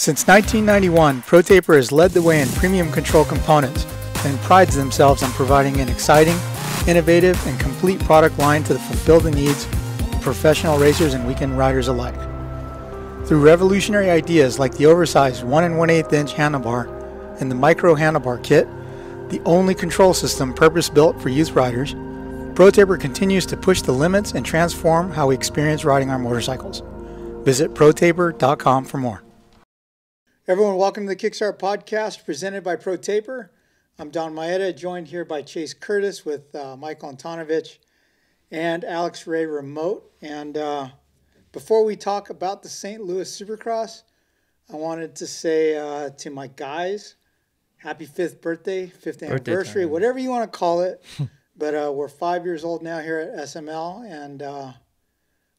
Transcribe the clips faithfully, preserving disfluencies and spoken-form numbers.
Since nineteen ninety-one, ProTaper has led the way in premium control components and prides themselves on providing an exciting, innovative, and complete product line to fulfill the needs of professional racers and weekend riders alike. Through revolutionary ideas like the oversized one and one eighth inch handlebar and the micro handlebar kit, the only control system purpose-built for youth riders, ProTaper continues to push the limits and transform how we experience riding our motorcycles. Visit ProTaper dot com for more. Everyone, welcome to the Kickstart Podcast presented by ProTaper. I'm Don Maeda, joined here by Chase Curtis with uh, Michael Antonovich and Alex Ray remote. And uh, before we talk about the Saint Louis Supercross, I wanted to say uh, to my guys, happy fifth birthday, fifth anniversary, whatever you want to call it. But uh, we're five years old now here at S M L, and uh,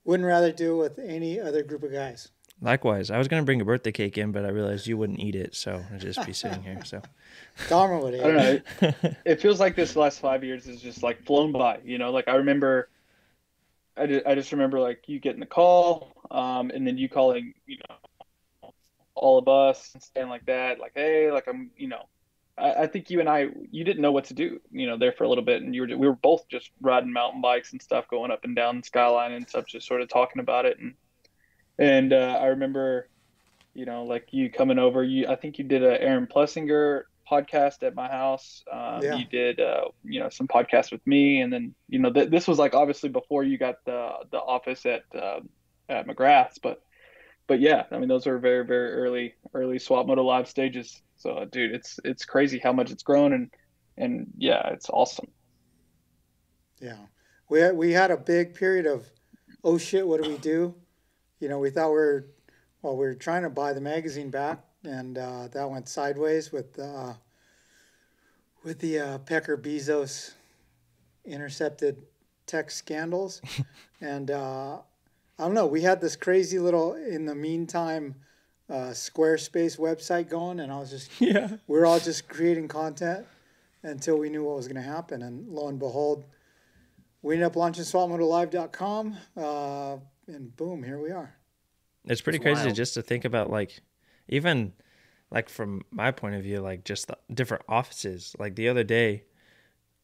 wouldn't rather do with any other group of guys. Likewise. I was going to bring a birthday cake in, but I realized you wouldn't eat it, so I'd just be sitting here. So, Dharma would eat. I don't know. It, it feels like this last five years is just like flown by, you know, like I remember, I just, I just remember like you getting the call um, and then you calling, you know, all of us and stuff like that, like, hey, like I'm, you know, I, I think you and I, you didn't know what to do, you know, there for a little bit. And you were, we were both just riding mountain bikes and stuff, going up and down Skyline and stuff, just sort of talking about it. And, and, uh, I remember, you know, like you coming over, you, I think you did a Aaron Plessinger podcast at my house. Um, yeah. You did, uh, you know, some podcasts with me. And then, you know, th this was like, obviously before you got the, the office at, uh, at McGrath's, but, But yeah, I mean, those are very, very early, early Swap Moto Live stages. So, dude, it's it's crazy how much it's grown, and and yeah, it's awesome. Yeah, we had, we had a big period of, oh shit, what do we do? You know, we thought we were, well, we were trying to buy the magazine back, and uh, that went sideways with uh, with the uh, Pecker Bezos intercepted tech scandals, and. Uh, I don't know. We had this crazy little, in the meantime, uh, Squarespace website going, and I was just, yeah. we were all just creating content until we knew what was going to happen. And lo and behold, we ended up launching swap moto live dot com, uh, and boom, here we are. It's pretty it's crazy wild. Just to think about, like, even like from my point of view, like just the different offices. Like the other day,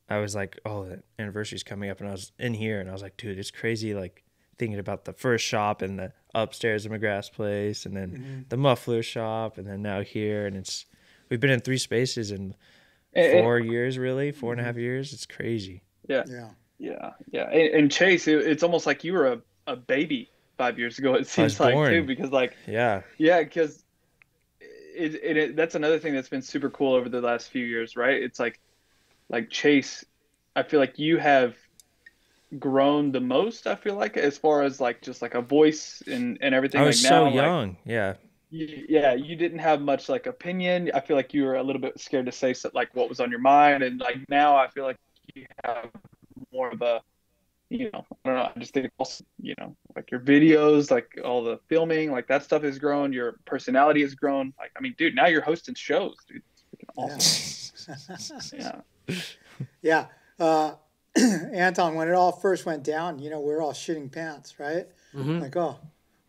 I was like, oh, the anniversary's coming up, and I was in here, and I was like, dude, it's crazy, like, thinking about the first shop and the upstairs of McGrath's place, and then mm-hmm. the muffler shop, and then now here, and it's we've been in three spaces in it, four it, years, really four mm-hmm. and a half years. It's crazy. Yeah, yeah, yeah, yeah. And, and Chase, it, it's almost like you were a, a baby five years ago. It seems like born. too, because like yeah, yeah, because it, it, it that's another thing that's been super cool over the last few years, right? It's like like Chase, I feel like you have grown the most, I feel like, as far as like just like a voice and and everything. I was like so now, young, like, yeah, you, yeah. You didn't have much like opinion. I feel like you were a little bit scared to say like what was on your mind, and like now I feel like you have more of a, you know, I don't know. I just think also, you know, like your videos, like all the filming, like that stuff has grown. Your personality has grown. Like I mean, dude, now you're hosting shows, dude. It's freaking awesome. Yeah, yeah. yeah. Uh, Anton, when it all first went down, you know, we were all shitting pants, right? Mm-hmm. Like, oh,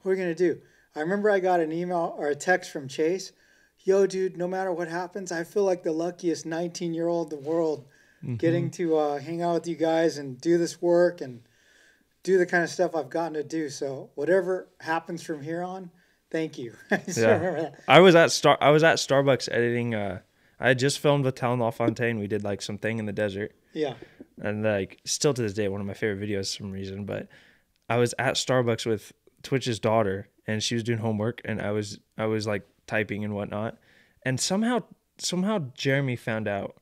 what are we going to do? I remember I got an email or a text from Chase. Yo, dude, no matter what happens, I feel like the luckiest nineteen-year-old in the world mm-hmm. getting to uh, hang out with you guys and do this work and do the kind of stuff I've gotten to do. So whatever happens from here on, thank you. I just yeah. remember that. I was at Star I was at Starbucks editing. Uh, I had just filmed with Talon LaFontaine. We did like something in the desert. Yeah. And like still to this day, one of my favorite videos for some reason, but I was at Starbucks with Twitch's daughter and she was doing homework and I was, I was like typing and whatnot. And somehow, somehow Jeremy found out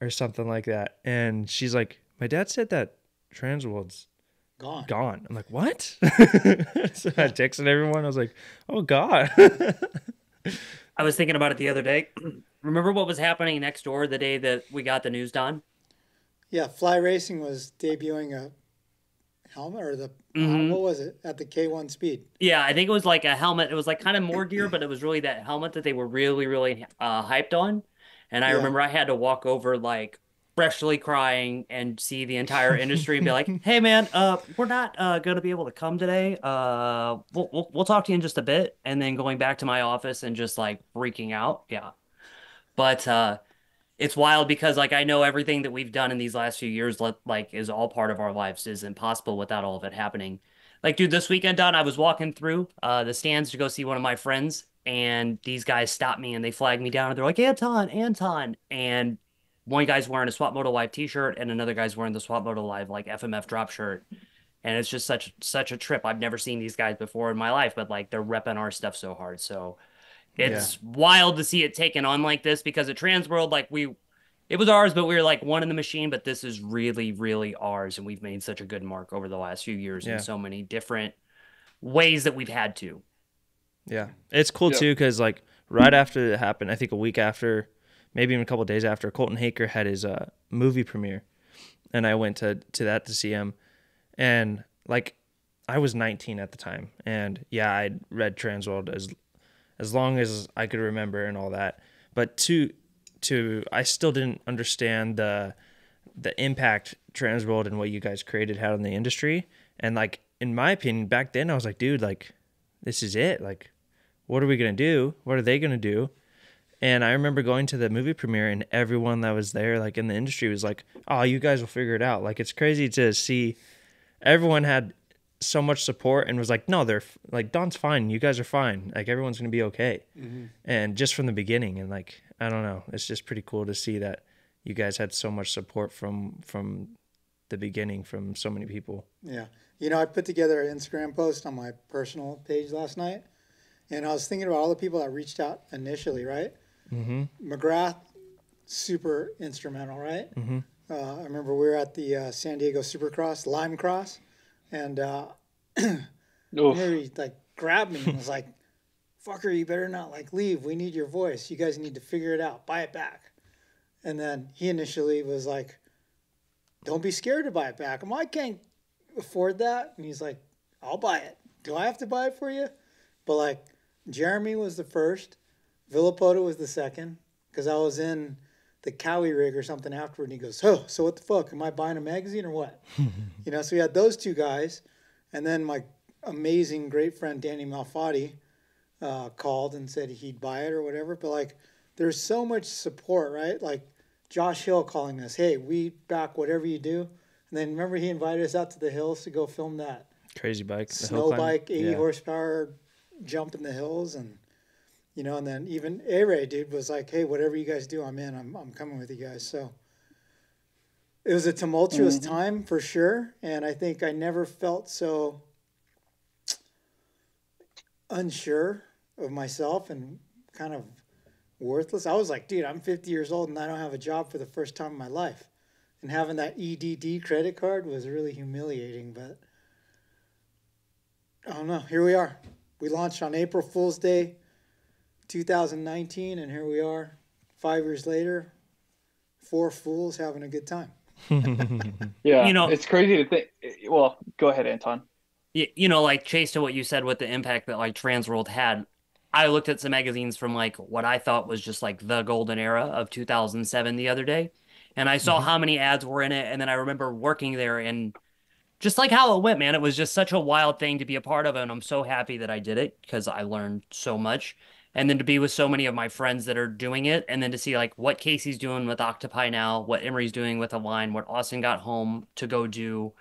or something like that. And she's like, my dad said that Transworld's gone. Gone. I'm like, what? So I texted everyone. I was like, oh God. I was thinking about it the other day. Remember what was happening next door the day that we got the news, Don? Yeah, Fly Racing was debuting a helmet, or the mm-hmm. uh, what was it at the K one Speed? Yeah, I think it was like a helmet. It was like kind of more gear, but it was really that helmet that they were really, really uh, hyped on. And I yeah. remember I had to walk over like freshly crying and see the entire industry and be like, hey man, uh, we're not uh, going to be able to come today. Uh, we'll, we'll, we'll talk to you in just a bit. And then going back to my office and just like freaking out. Yeah. But uh, it's wild because like, I know everything that we've done in these last few years, like is all part of our lives, is impossible without all of it happening. Like, dude, this weekend, Don, I was walking through uh, the stands to go see one of my friends, and these guys stopped me and they flagged me down and they're like, Anton, Anton. And one guy's wearing a Swap Moto Live t-shirt and another guy's wearing the Swap Moto Live like F M F drop shirt. And it's just such such a trip. I've never seen these guys before in my life, but like they're repping our stuff so hard. So it's yeah. wild to see it taken on like this, because at Transworld, like we, it was ours, but we were like one in the machine, but this is really, really ours. And we've made such a good mark over the last few years yeah. in so many different ways that we've had to. Yeah. It's cool yeah. too. Cause like right after it happened, I think a week after, maybe even a couple of days after, Colton Haker had his uh, movie premiere, and I went to to that to see him. And like, I was nineteen at the time, and yeah, I read Transworld as as long as I could remember and all that. But to to I still didn't understand the the impact Transworld and what you guys created had on the industry. And like in my opinion, back then I was like, dude, like this is it. Like, what are we gonna do? What are they gonna do? And I remember going to the movie premiere, and everyone that was there, like in the industry, was like, "Oh, you guys will figure it out." Like, it's crazy to see. Everyone had so much support and was like, "No, they're f- like Don's fine. You guys are fine. Like everyone's gonna be okay." Mm-hmm. And just from the beginning, and like I don't know, it's just pretty cool to see that you guys had so much support from from the beginning from so many people. Yeah, you know, I put together an Instagram post on my personal page last night, and I was thinking about all the people that reached out initially, right? Mm-hmm. McGrath, super instrumental, right? Mm-hmm. Uh, I remember we were at the uh, San Diego Supercross, Lime Cross, and uh, he like grabbed me and was like, "Fucker, you better not like leave. We need your voice. You guys need to figure it out. Buy it back." And then he initially was like, "Don't be scared to buy it back." I'm like, "I can't afford that," and he's like, "I'll buy it. Do I have to buy it for you?" But like, Jeremy was the first. Villapoto was the second, because I was in the Cowie rig or something afterward, and he goes, "Oh, so what the fuck? Am I buying a magazine or what?" You know, so we had those two guys, and then my amazing great friend Danny Malfatti uh, called and said he'd buy it or whatever. But like, there's so much support, right? Like Josh Hill calling us, "Hey, we back whatever you do." And then remember he invited us out to the hills to go film that crazy bike, snow bike, eighty yeah. horsepower jump in the hills. And you know, and then even A-Ray, dude, was like, "Hey, whatever you guys do, I'm in. I'm I'm coming with you guys." So it was a tumultuous mm-hmm. time for sure. And I think I never felt so unsure of myself and kind of worthless. I was like, dude, I'm fifty years old and I don't have a job for the first time in my life. And having that E D D credit card was really humiliating. But I don't know. Here we are. We launched on April Fool's Day, two thousand nineteen, and here we are five years later, four fools having a good time. Yeah, you know, it's crazy to think. Well, go ahead, Anton. You, you know, like Chase, to what you said with the impact that like Transworld had, I looked at some magazines from like what I thought was just like the golden era of two thousand seven the other day, and I saw mm-hmm. how many ads were in it. And then I remember working there, and just like how it went, man, it was just such a wild thing to be a part of, and I'm so happy that I did it because I learned so much. And then to be with so many of my friends that are doing it, and then to see like what Casey's doing with Octopi now, what Emery's doing with Align, what Austin got home to go do,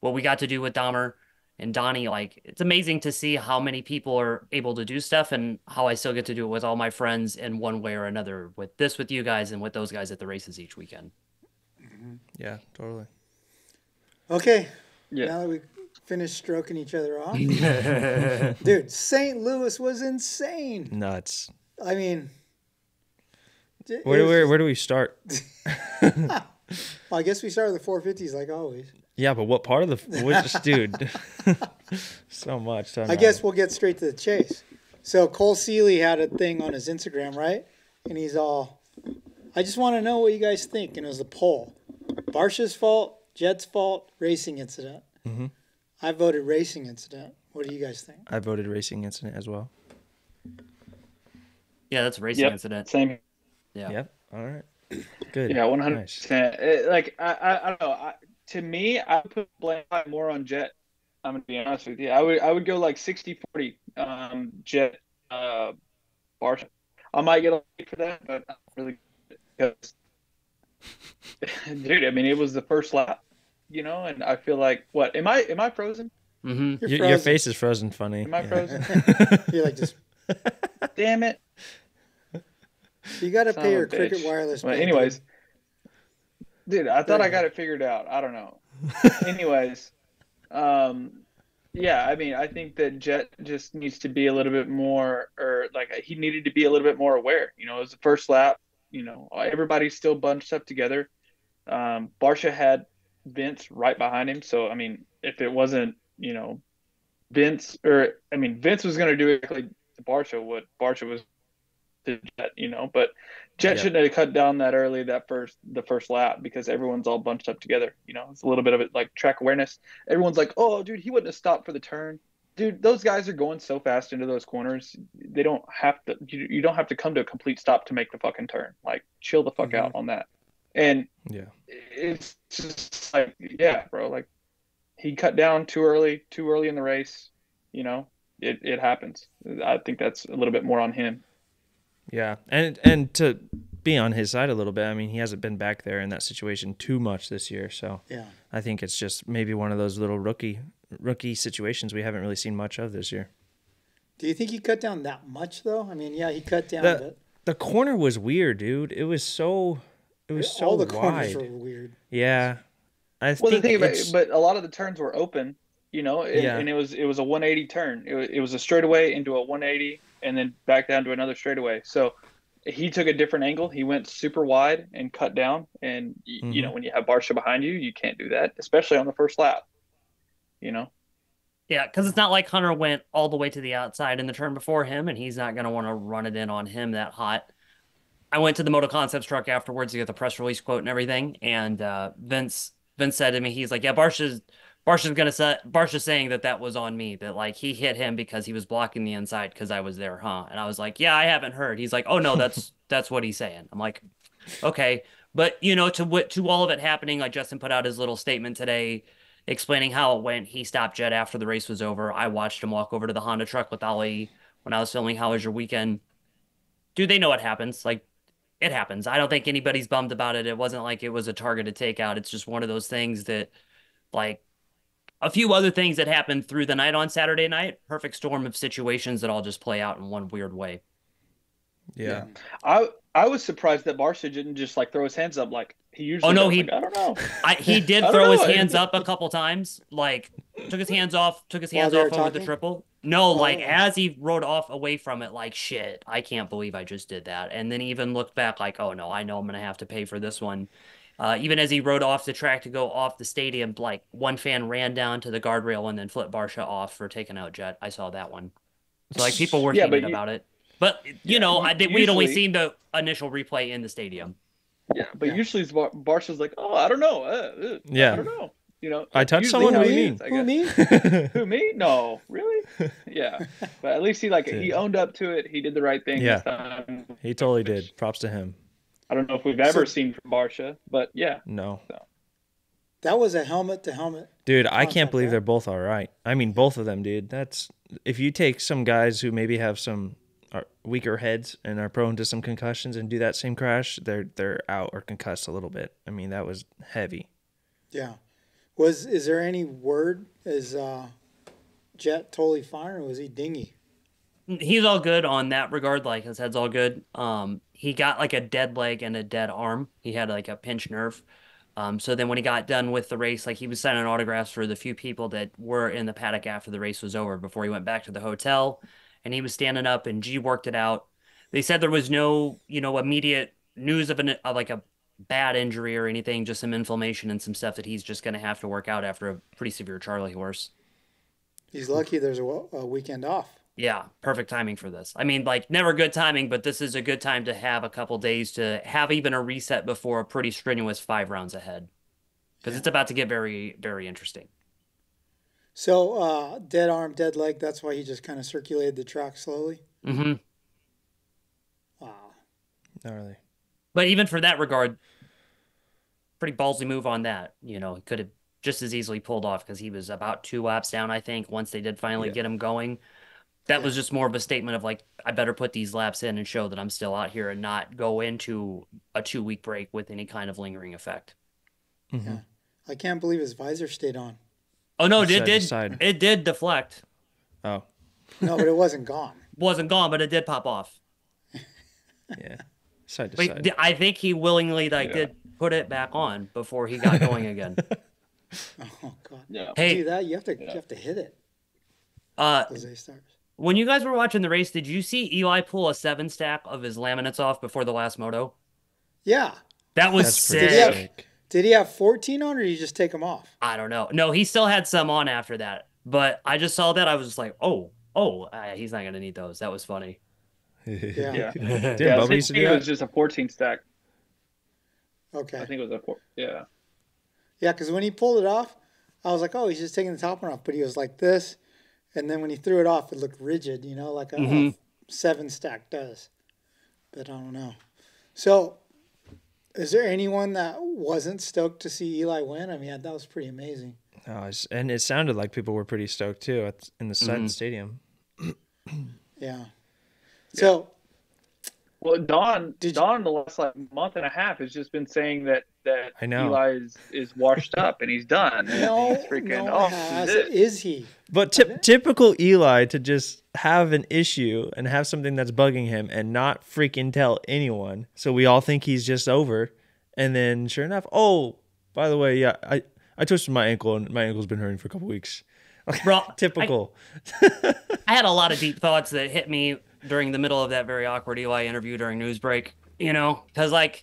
what we got to do with Dahmer and Donnie. Like, it's amazing to see how many people are able to do stuff, and how I still get to do it with all my friends in one way or another, with this, with you guys, and with those guys at the races each weekend. Yeah, totally. Okay. Yeah. Now that we finish stroking each other off. Dude, Saint Louis was insane. Nuts. I mean, where do where, where do we start? Well, I guess we start with the four fifties like always. Yeah, but what part of the which dude? So much. So I nice. guess we'll get straight to the chase. So Cole Seeley had a thing on his Instagram, right? And he's all, "I just want to know what you guys think." And it was a poll: Barsha's fault, Jed's fault, racing incident. Mm-hmm. I voted racing incident. What do you guys think? I voted racing incident as well. Yeah, that's racing yep. incident. Same. Yeah. Yep. All right. Good. Yeah, one hundred percent. Like I, I, I don't know. I, to me, I would put blame more on Jet. I'm gonna be honest with you. I would, I would go like sixty forty um, Jet, uh, Barsha. I might get a late for that, but not really because, dude. I mean, it was the first lap, you know, and I feel like what am I? Am I frozen? Mm-hmm. You're frozen. Your face is frozen. Funny. Am I yeah. frozen? You're like just. Damn it. You got to pay your bitch. Cricket Wireless. Well, anyways, dude, I thought I got it figured out. I don't know. anyways, um, yeah, I mean, I think that Jet just needs to be a little bit more, or like he needed to be a little bit more aware. You know, it was the first lap. You know, everybody's still bunched up together. Um, Barsha had Vince right behind him. So, I mean, if it wasn't, you know, Vince or, I mean, Vince was going to do exactly to Barsha what Barsha was to Jet, you know, but Jet yeah. shouldn't have cut down that early that first the first lap because everyone's all bunched up together. You know, it's a little bit of it like track awareness. Everyone's like, oh, dude, he wouldn't have stopped for the turn. Dude, those guys are going so fast into those corners. They don't have to. You, you don't have to come to a complete stop to make the fucking turn. Like, chill the fuck mm-hmm. out on that. And yeah, it's just like, yeah, bro. Like, he cut down too early, too early in the race. You know, it it happens. I think that's a little bit more on him. Yeah, and and to be on his side a little bit, I mean, he hasn't been back there in that situation too much this year, so yeah. I think it's just maybe one of those little rookie rookie situations we haven't really seen much of this year. Do you think he cut down that much, though? I mean, yeah, he cut down. The, but... the corner was weird, dude. It was so it was so all the wide. Corners were weird. Yeah, I well, think the thing about it, but a lot of the turns were open, you know, and, yeah. and it was it was a one eighty turn. It was, it was a straightaway into a one eighty. And then back down to another straightaway. So he took a different angle. He went super wide and cut down. And, mm-hmm. you know, when you have Barsha behind you, you can't do that, especially on the first lap, you know? Yeah, because it's not like Hunter went all the way to the outside in the turn before him, and he's not going to want to run it in on him that hot. I went to the Moto Concepts truck afterwards to get the press release quote and everything. And uh, Vince Vince said to me, he's like, yeah, Barsha's... Barsha's gonna say Barsha's saying that that was on me, that like he hit him because he was blocking the inside because I was there, huh? And I was like, yeah, I haven't heard. He's like, oh no, that's that's what he's saying. I'm like, okay, but you know, to to all of it happening, like Justin put out his little statement today, explaining how it went. He stopped Jet after the race was over. I watched him walk over to the Honda truck with Ali when I was filming. How was your weekend? Dude, they know what happens. Like, it happens. I don't think anybody's bummed about it. It wasn't like it was a targeted takeout. It's just one of those things that, like. A few other things that happened through the night on Saturday night, perfect storm of situations that all just play out in one weird way. Yeah. yeah. I I was surprised that Barsha didn't just like throw his hands up like he usually. Oh no, he like, I don't know. I, he did throw his hands up a couple times, like took his hands off, took his hands off over the triple. No, like as he rode off away from it, like shit, I can't believe I just did that. And then even looked back like, oh no, I know I'm gonna have to pay for this one. Uh, even as he rode off the track to go off the stadium, like one fan ran down to the guardrail and then flipped Barsha off for taking out Jet. I saw that one. So like people were yeah, thinking about you, it, but you yeah, know, I did, usually, we'd only seen the initial replay in the stadium. Yeah, but yeah. usually Bar- Barsha's like, "Oh, I don't know. Uh, uh, yeah, I don't know. You know, I touched someone. Who me? Is, Who me? Who me? No, really? Yeah, but at least he like Dude. he owned up to it. He did the right thing. Yeah, this time. He totally did. Props to him. I don't know if we've ever so, seen from Barsha, but yeah. No. So. That was a helmet to helmet. Dude, I can't believe they're both all right. I mean, both of them, dude. That's if you take some guys who maybe have some are weaker heads and are prone to some concussions and do that same crash, they're they're out or concussed a little bit. I mean, that was heavy. Yeah. Was is there any word? Is uh, Jet totally fine or was he dingy? He's all good on that regard. Like his head's all good. Um, he got like a dead leg and a dead arm. He had like a pinched nerve. Um, so then when he got done with the race, like he was signing autographs for the few people that were in the paddock after the race was over before he went back to the hotel, and he was standing up and G worked it out. They said there was no, you know, immediate news of an, of like a bad injury or anything, just some inflammation and some stuff that he's just going to have to work out after a pretty severe Charlie horse. He's lucky there's a, a weekend off. Yeah, perfect timing for this. I mean, like, never good timing, but this is a good time to have a couple days to have even a reset before a pretty strenuous five rounds ahead. Because yeah. it's about to get very, very interesting. So, uh, dead arm, dead leg, that's why he just kind of circulated the track slowly? Mm-hmm. Wow. Not really. But even for that regard, pretty ballsy move on that. You know, he could have just as easily pulled off because he was about two laps down, I think, once they did finally yeah. get him going. That yeah. was just more of a statement of like, I better put these laps in and show that I'm still out here and not go into a two-week break with any kind of lingering effect. Mm-hmm. Yeah. I can't believe his visor stayed on. Oh, no, it did, did, it did deflect. Oh. No, but it wasn't gone. Wasn't gone, but it did pop off. Yeah. Side to side. I think he willingly like yeah. did put it back on before he got going again. Oh, God. Yeah. Hey, to do that, you have to, yeah. you have to hit it. Uh, when you guys were watching the race, did you see Eli pull a seven stack of his laminates off before the last moto? Yeah. That was That's sick. Did he, have, did he have fourteen on, or did he just take them off? I don't know. No, he still had some on after that. But I just saw that. I was just like, oh, oh, uh, he's not going to need those. That was funny. Yeah. yeah. Dude, yeah I think it was just a fourteen stack. Okay. I think it was a four. Yeah. Yeah, because when he pulled it off, I was like, oh, he's just taking the top one off. But he was like this. And then when he threw it off, it looked rigid, you know, like a mm-hmm. seven stack does. But I don't know. So is there anyone that wasn't stoked to see Eli win? I mean, that was pretty amazing. Oh, and it sounded like people were pretty stoked, too, at, in the Sutton mm-hmm. Stadium. Yeah. So, well, Don, Don, the last like month and a half has just been saying that that I know. Eli is, is washed up and he's done. No, he's freaking no off. Has, is he? But t- typical Eli to just have an issue and have something that's bugging him and not freaking tell anyone. So we all think he's just over, and then sure enough, oh, by the way, yeah, I I twisted my ankle and my ankle's been hurting for a couple weeks. Bro, typical. I, I had a lot of deep thoughts that hit me during the middle of that very awkward Eli interview during news break, you know, because like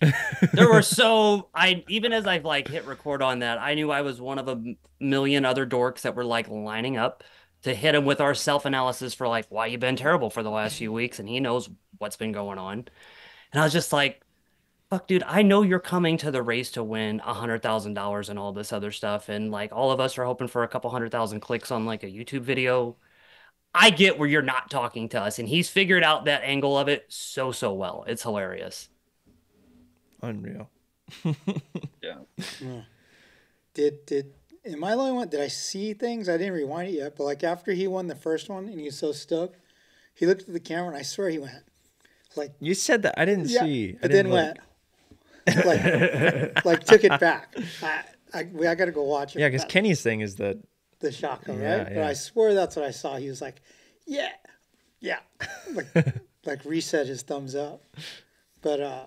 there were so I even as I've like hit record on that, I knew I was one of a million other dorks that were like lining up to hit him with our self-analysis for like why you've been terrible for the last few weeks, and he knows what's been going on. And I was just like, fuck, dude, I know you're coming to the race to win a hundred thousand dollars and all this other stuff, and like all of us are hoping for a couple hundred thousand clicks on like a YouTube video. I get where you're not talking to us, and he's figured out that angle of it so, so well. It's hilarious. Unreal. Yeah. Yeah. Did, did, am I the only one? Did I see things? I didn't rewind it yet, but like after he won the first one and he was so stoked, he looked at the camera and I swear he went like, you said that. I didn't yeah, see. I didn't then went like, like took it back. I, I, I got to go watch it. Yeah. Cause Kenny's thing is that, the shocker, yeah, right? Yeah. But I swear that's what I saw. He was like, yeah, yeah. Like, like reset his thumbs up. But, uh,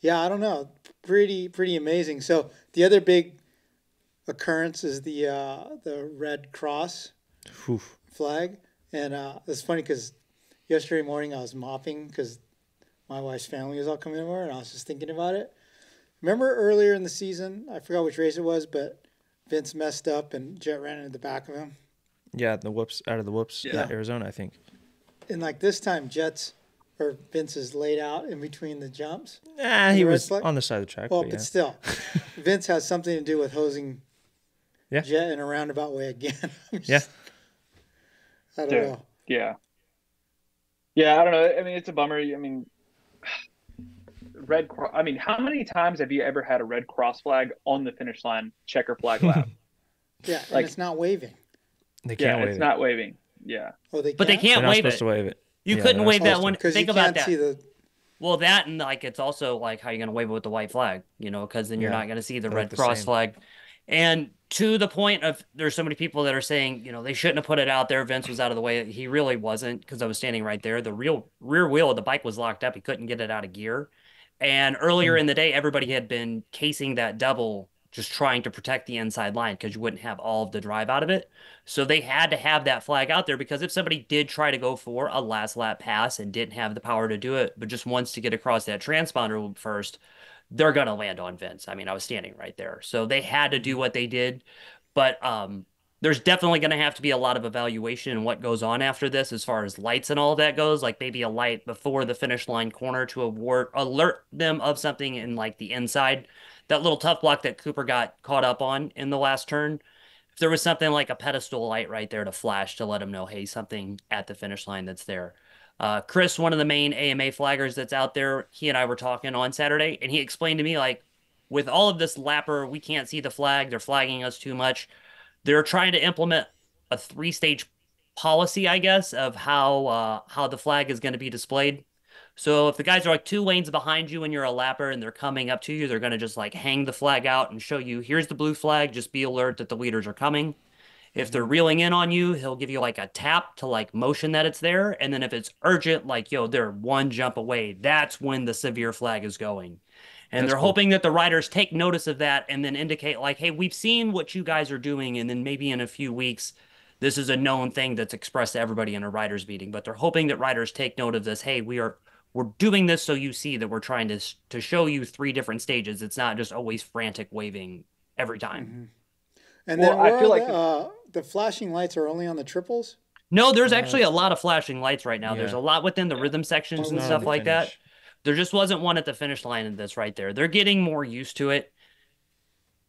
yeah, I don't know. Pretty, pretty amazing. So the other big occurrence is the uh, the Red Cross Oof. flag. And uh, it's funny because yesterday morning I was mopping because my wife's family was all coming over, and I was just thinking about it. Remember earlier in the season, I forgot which race it was, but Vince messed up and Jet ran into the back of him. Yeah, the whoops out of the whoops. Yeah, Arizona, I think. And like this time, Jet's or Vince is laid out in between the jumps. Nah, he was on the side of the track. Well, but, yeah. but still, Vince has something to do with hosing yeah. Jet in a roundabout way again. Just, yeah, I don't Dude, know. Yeah, yeah, I don't know. I mean, it's a bummer. I mean, Red Cross. I mean, how many times have you ever had a Red Cross flag on the finish line checker flag lap? Yeah, like, and it's not waving. They can't yeah, wave it's it. not waving. Yeah. Oh, they but they can't wave it. wave it. You yeah, couldn't wave that one. Think you about can't that. See the... Well, that and like it's also like how you're going to wave it with the white flag, you know, because then you're yeah, not going to see the Red Cross same. flag. And to the point of there's so many people that are saying, you know, they shouldn't have put it out there. Vince was out of the way. He really wasn't because I was standing right there. The real rear wheel of the bike was locked up. He couldn't get it out of gear. And earlier in the day, everybody had been casing that double, just trying to protect the inside line because you wouldn't have all of the drive out of it. So they had to have that flag out there because if somebody did try to go for a last lap pass and didn't have the power to do it, but just wants to get across that transponder first, they're going to land on Vince. I mean, I was standing right there. So they had to do what they did. But um, there's definitely going to have to be a lot of evaluation and what goes on after this as far as lights and all that goes, like maybe a light before the finish line corner to award, alert them of something in like the inside. That little tough block that Cooper got caught up on in the last turn, if there was something like a pedestal light right there to flash to let him know, hey, something at the finish line that's there. Uh, Chris, one of the main A M A flaggers that's out there, he and I were talking on Saturday, and he explained to me, like, with all of this lapper, we can't see the flag. They're flagging us too much. They're trying to implement a three-stage policy, I guess, of how uh, how the flag is going to be displayed. So if the guys are like two lanes behind you and you're a lapper and they're coming up to you, they're going to just like hang the flag out and show you, here's the blue flag. Just be alert that the leaders are coming. If they're reeling in on you, he'll give you like a tap to like motion that it's there. And then if it's urgent, like, yo, they're one jump away. That's when the severe flag is going. And that's they're cool. hoping that the riders take notice of that and then indicate like, hey, we've seen what you guys are doing. And then maybe in a few weeks, this is a known thing that's expressed to everybody in a riders meeting. But they're hoping that riders take note of this. Hey, we are we're doing this so you see that we're trying to, to show you three different stages. It's not just always frantic waving every time. Mm-hmm. And well, then I feel like the, uh, the flashing lights are only on the triples? No, there's uh, actually a lot of flashing lights right now. Yeah. There's a lot within the yeah. rhythm sections well, and stuff like finish. that. There just wasn't one at the finish line in this right there. They're getting more used to it.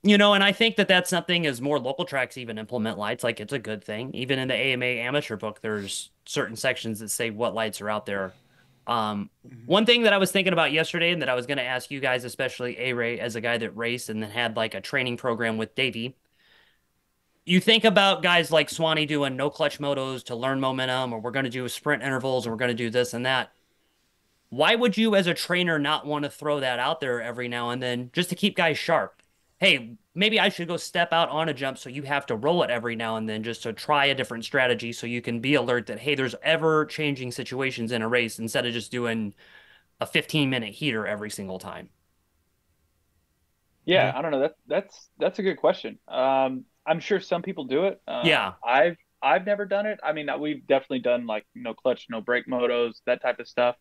You know, and I think that that's something as more local tracks even implement lights, like it's a good thing. Even in the A M A amateur book, there's certain sections that say what lights are out there. Um, one thing that I was thinking about yesterday and that I was going to ask you guys, especially A-Ray, as a guy that raced and then had like a training program with Davey, you think about guys like Swanee doing no clutch motos to learn momentum, or we're going to do sprint intervals, or we're going to do this and that. Why would you as a trainer not want to throw that out there every now and then just to keep guys sharp? Hey, maybe I should go step out on a jump, so you have to roll it every now and then just to try a different strategy so you can be alert that, hey, there's ever-changing situations in a race instead of just doing a fifteen-minute heater every single time. Yeah, I don't know. That, that's that's a good question. Um, I'm sure some people do it. Uh, yeah. I've, I've never done it. I mean, we've definitely done, like, no clutch, no brake motos, that type of stuff.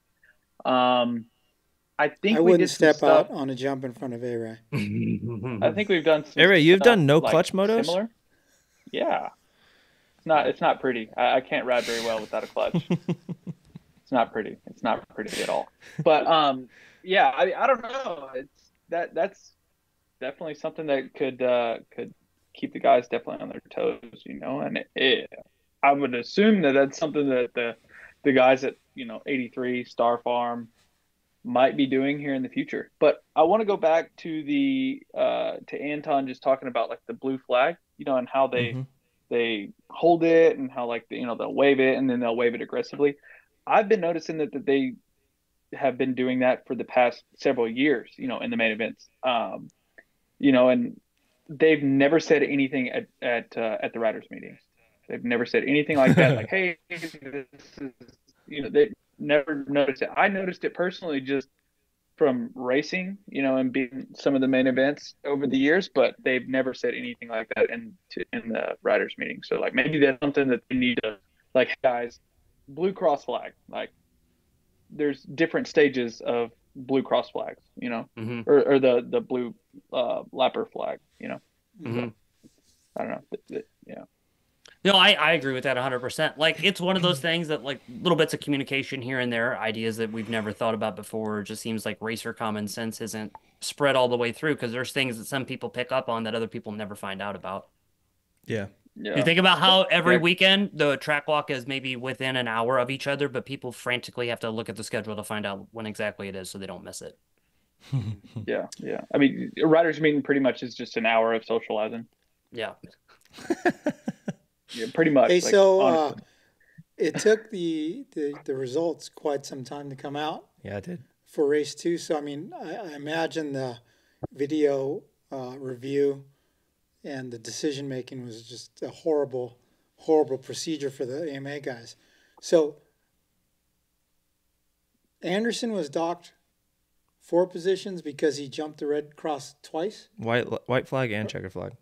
Um I think I we wouldn't did step stuff. out on a jump in front of A-Ray. I think we've done. A-Ray, you've done no like clutch motos. Similar? Yeah, it's not. It's not pretty. I, I can't ride very well without a clutch. It's not pretty. It's not pretty at all. But um, yeah, I I don't know. It's that that's definitely something that could uh, could keep the guys definitely on their toes, you know. And it, it, I would assume that that's something that the the guys at you know eighty-three Star Farm might be doing here in the future. But I want to go back to the uh to Anton just talking about like the blue flag, you know, and how they mm-hmm. they hold it and how like you know they'll wave it and then they'll wave it aggressively. I've been noticing that, that they have been doing that for the past several years, you know, in the main events, um you know, and they've never said anything at at uh, at the riders meetings. They've never said anything like that. Like, hey, this is, you know, they never noticed it. I noticed it personally just from racing, you know, and being some of the main events over the years, but they've never said anything like that in to, in the riders meeting. So like maybe that's something that they need to like, hey guys, blue cross flag, like there's different stages of blue cross flags, you know, mm-hmm. or, or the, the blue uh, lapper flag, you know, mm-hmm. so, I don't know. It, it, yeah. No, I, I agree with that one hundred percent. Like, it's one of those things that, like, little bits of communication here and there, ideas that we've never thought about before. It just seems like racer common sense isn't spread all the way through because there's things that some people pick up on that other people never find out about. Yeah. yeah. You think about how every weekend the track walk is maybe within an hour of each other, but people frantically have to look at the schedule to find out when exactly it is so they don't miss it. yeah, yeah. I mean, riders meeting pretty much is just an hour of socializing. Yeah. Yeah, pretty much. Hey, like, so uh, it took the, the the results quite some time to come out. Yeah, it did. For race two. So, I mean, I, I imagine the video uh, review and the decision-making was just a horrible, horrible procedure for the A M A guys. So Anderson was docked four positions because he jumped the red cross twice? White, white flag and checker flag.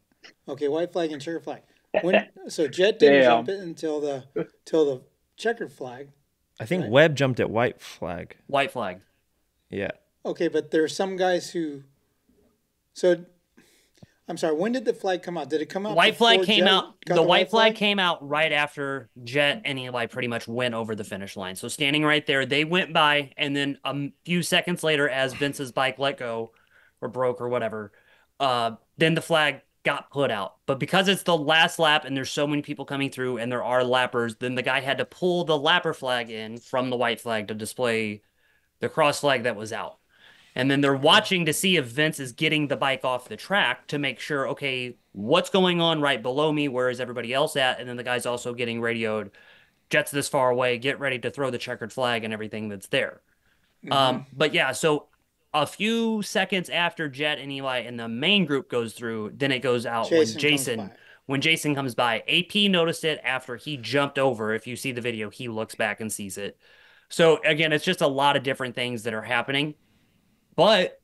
Okay, white flag and checker flag. When, so Jet didn't Damn. jump it until the until the checkered flag. I think right. Webb jumped at white flag. White flag. Yeah. Okay, but there are some guys who. So, I'm sorry. When did the flag come out? Did it come out? White flag came Jet out. The, the white, white flag? flag came out right after Jet and Eli pretty much went over the finish line. So standing right there, they went by, and then a few seconds later, as Vince's bike let go, or broke, or whatever, uh, then the flag got put out. But because it's the last lap and there's so many people coming through and there are lappers, then the guy had to pull the lapper flag in from the white flag to display the cross flag that was out. And then they're watching to see if Vince is getting the bike off the track to make sure, okay, what's going on right below me? Where is everybody else at? And then the guy's also getting radioed, jet's this far away, get ready to throw the checkered flag and everything that's there. Mm-hmm. Um, but yeah, so a few seconds after Jet and Eli and the main group goes through, then it goes out Jason when Jason when Jason comes by. A P noticed it after he jumped over. If you see the video, he looks back and sees it. So again, it's just a lot of different things that are happening. But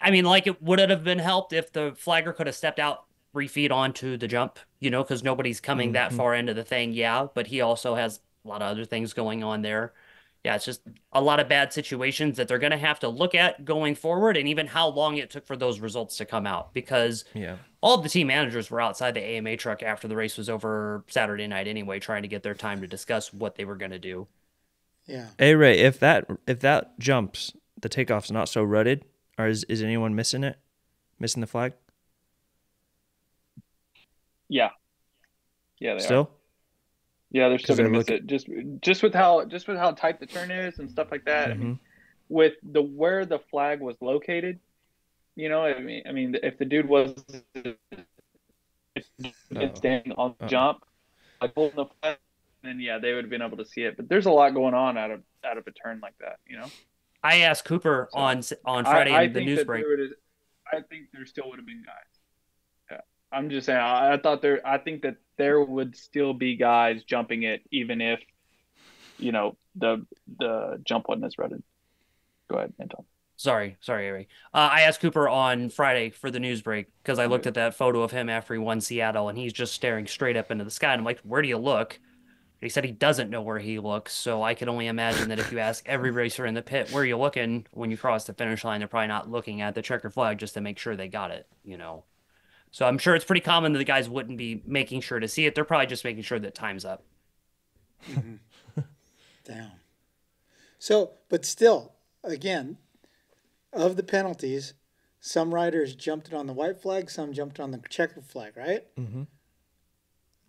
I mean, like, it would it have been helped if the flagger could have stepped out three feet onto the jump, you know, because nobody's coming mm-hmm. that far into the thing. Yeah, but he also has a lot of other things going on there. Yeah, it's just a lot of bad situations that they're going to have to look at going forward, and even how long it took for those results to come out, because yeah. all of the team managers were outside the A M A truck after the race was over Saturday night anyway, trying to get their time to discuss what they were going to do. Yeah. Hey, Ray, if that if that jumps, the takeoff's not so rutted, or is, is anyone missing it? Missing the flag? Yeah. Yeah, they still? Are. Yeah, they're still gonna miss it. Just just with how just with how tight the turn is and stuff like that. Mm-hmm. I mean, with the where the flag was located, you know, I mean I mean if the dude was uh-oh. standing on the uh-oh. jump, like holding the flag, then yeah, they would have been able to see it. But there's a lot going on out of out of a turn like that, you know. I asked Cooper so, on on Friday I, I in the news break. Have, I think there still would have been guys. I'm just saying, I, I thought there, I think that there would still be guys jumping it, even if, you know, the the jump wasn't as rutted. Go ahead, Anton. Sorry, sorry, Harry. Uh, I asked Cooper on Friday for the news break because I looked at that photo of him after he won Seattle, and he's just staring straight up into the sky. And I'm like, where do you look? And he said he doesn't know where he looks. So I can only imagine that if you ask every racer in the pit, where are you looking when you cross the finish line, they're probably not looking at the checkered flag just to make sure they got it, you know. So I'm sure it's pretty common that the guys wouldn't be making sure to see it. They're probably just making sure that time's up. Mm-hmm. Damn. So, but still, again, of the penalties, some riders jumped it on the white flag, some jumped on the checkered flag, right? Mm-hmm.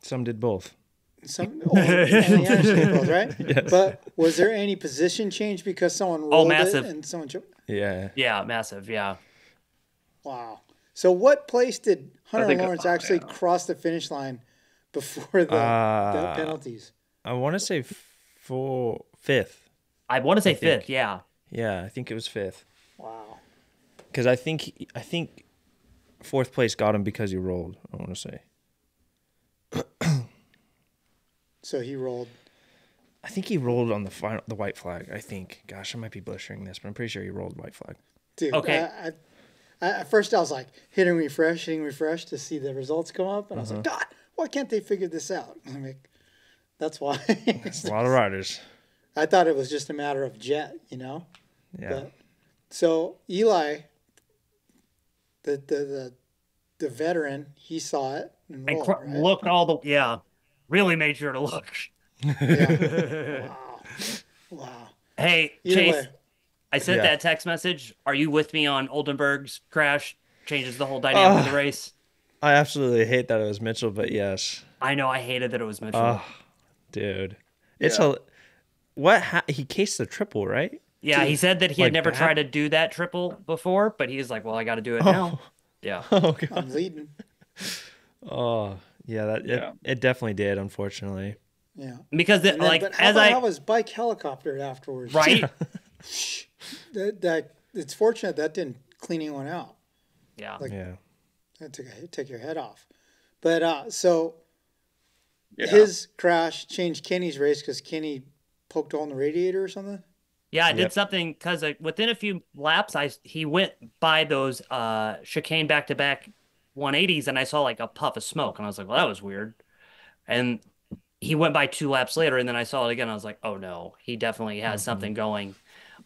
Some did both. Some, oh, and the others did both, right? Yes. But was there any position change because someone rolled oh, massive. it and someone jumped? Yeah. Yeah, massive, yeah. Wow. So what place did Hunter Lawrence I, actually yeah. cross the finish line before the, uh, the penalties? I want to say four, fifth. I want to say I fifth, think. yeah. Yeah, I think it was fifth. Wow. Because I think I think fourth place got him because he rolled, I want to say. So he rolled. I think he rolled on the final, the white flag, I think. Gosh, I might be butchering this, but I'm pretty sure he rolled white flag. Dude, okay. I, I, I, at first, I was like hitting refresh, hitting refresh to see the results come up, and uh-huh. I was like, God, why can't they figure this out? I'm like, that's why. That's a lot of riders. I thought it was just a matter of Jet, you know. Yeah. But, so Eli, the the the, the veteran, he saw it and rolled, cr- right? looked all the yeah, really made sure to look. Yeah. Wow. Wow. Hey, Either Chase. Way, I sent yeah. that text message. Are you with me on Oldenburg's crash? Changes the whole dynamic uh, of the race. I absolutely hate that it was Mitchell, but yes. I know. I hated that it was Mitchell. Oh, dude. Yeah. It's a... What? Ha- he cased the triple, right? Yeah, dude, he said that he like had never that? tried to do that triple before, but he's like, well, I got to do it oh. now. Yeah. Oh, God. I'm leading. Oh, yeah. That yeah. It, it definitely did, unfortunately. Yeah. Because, it, then, like, but how as I... was bike helicoptered afterwards? Right? Yeah. That, that it's fortunate that didn't clean anyone out. Yeah, like, yeah. That took a, took your head off, but uh, so yeah. his crash changed Kenny's race because Kenny poked a hole in the radiator or something. Yeah, I did yep. something because uh, within a few laps, I he went by those uh, chicane back to back one eighties, and I saw like a puff of smoke, and I was like, well, that was weird, and he went by two laps later, and then I saw it again. I was like, oh no, he definitely has mm-hmm. something going.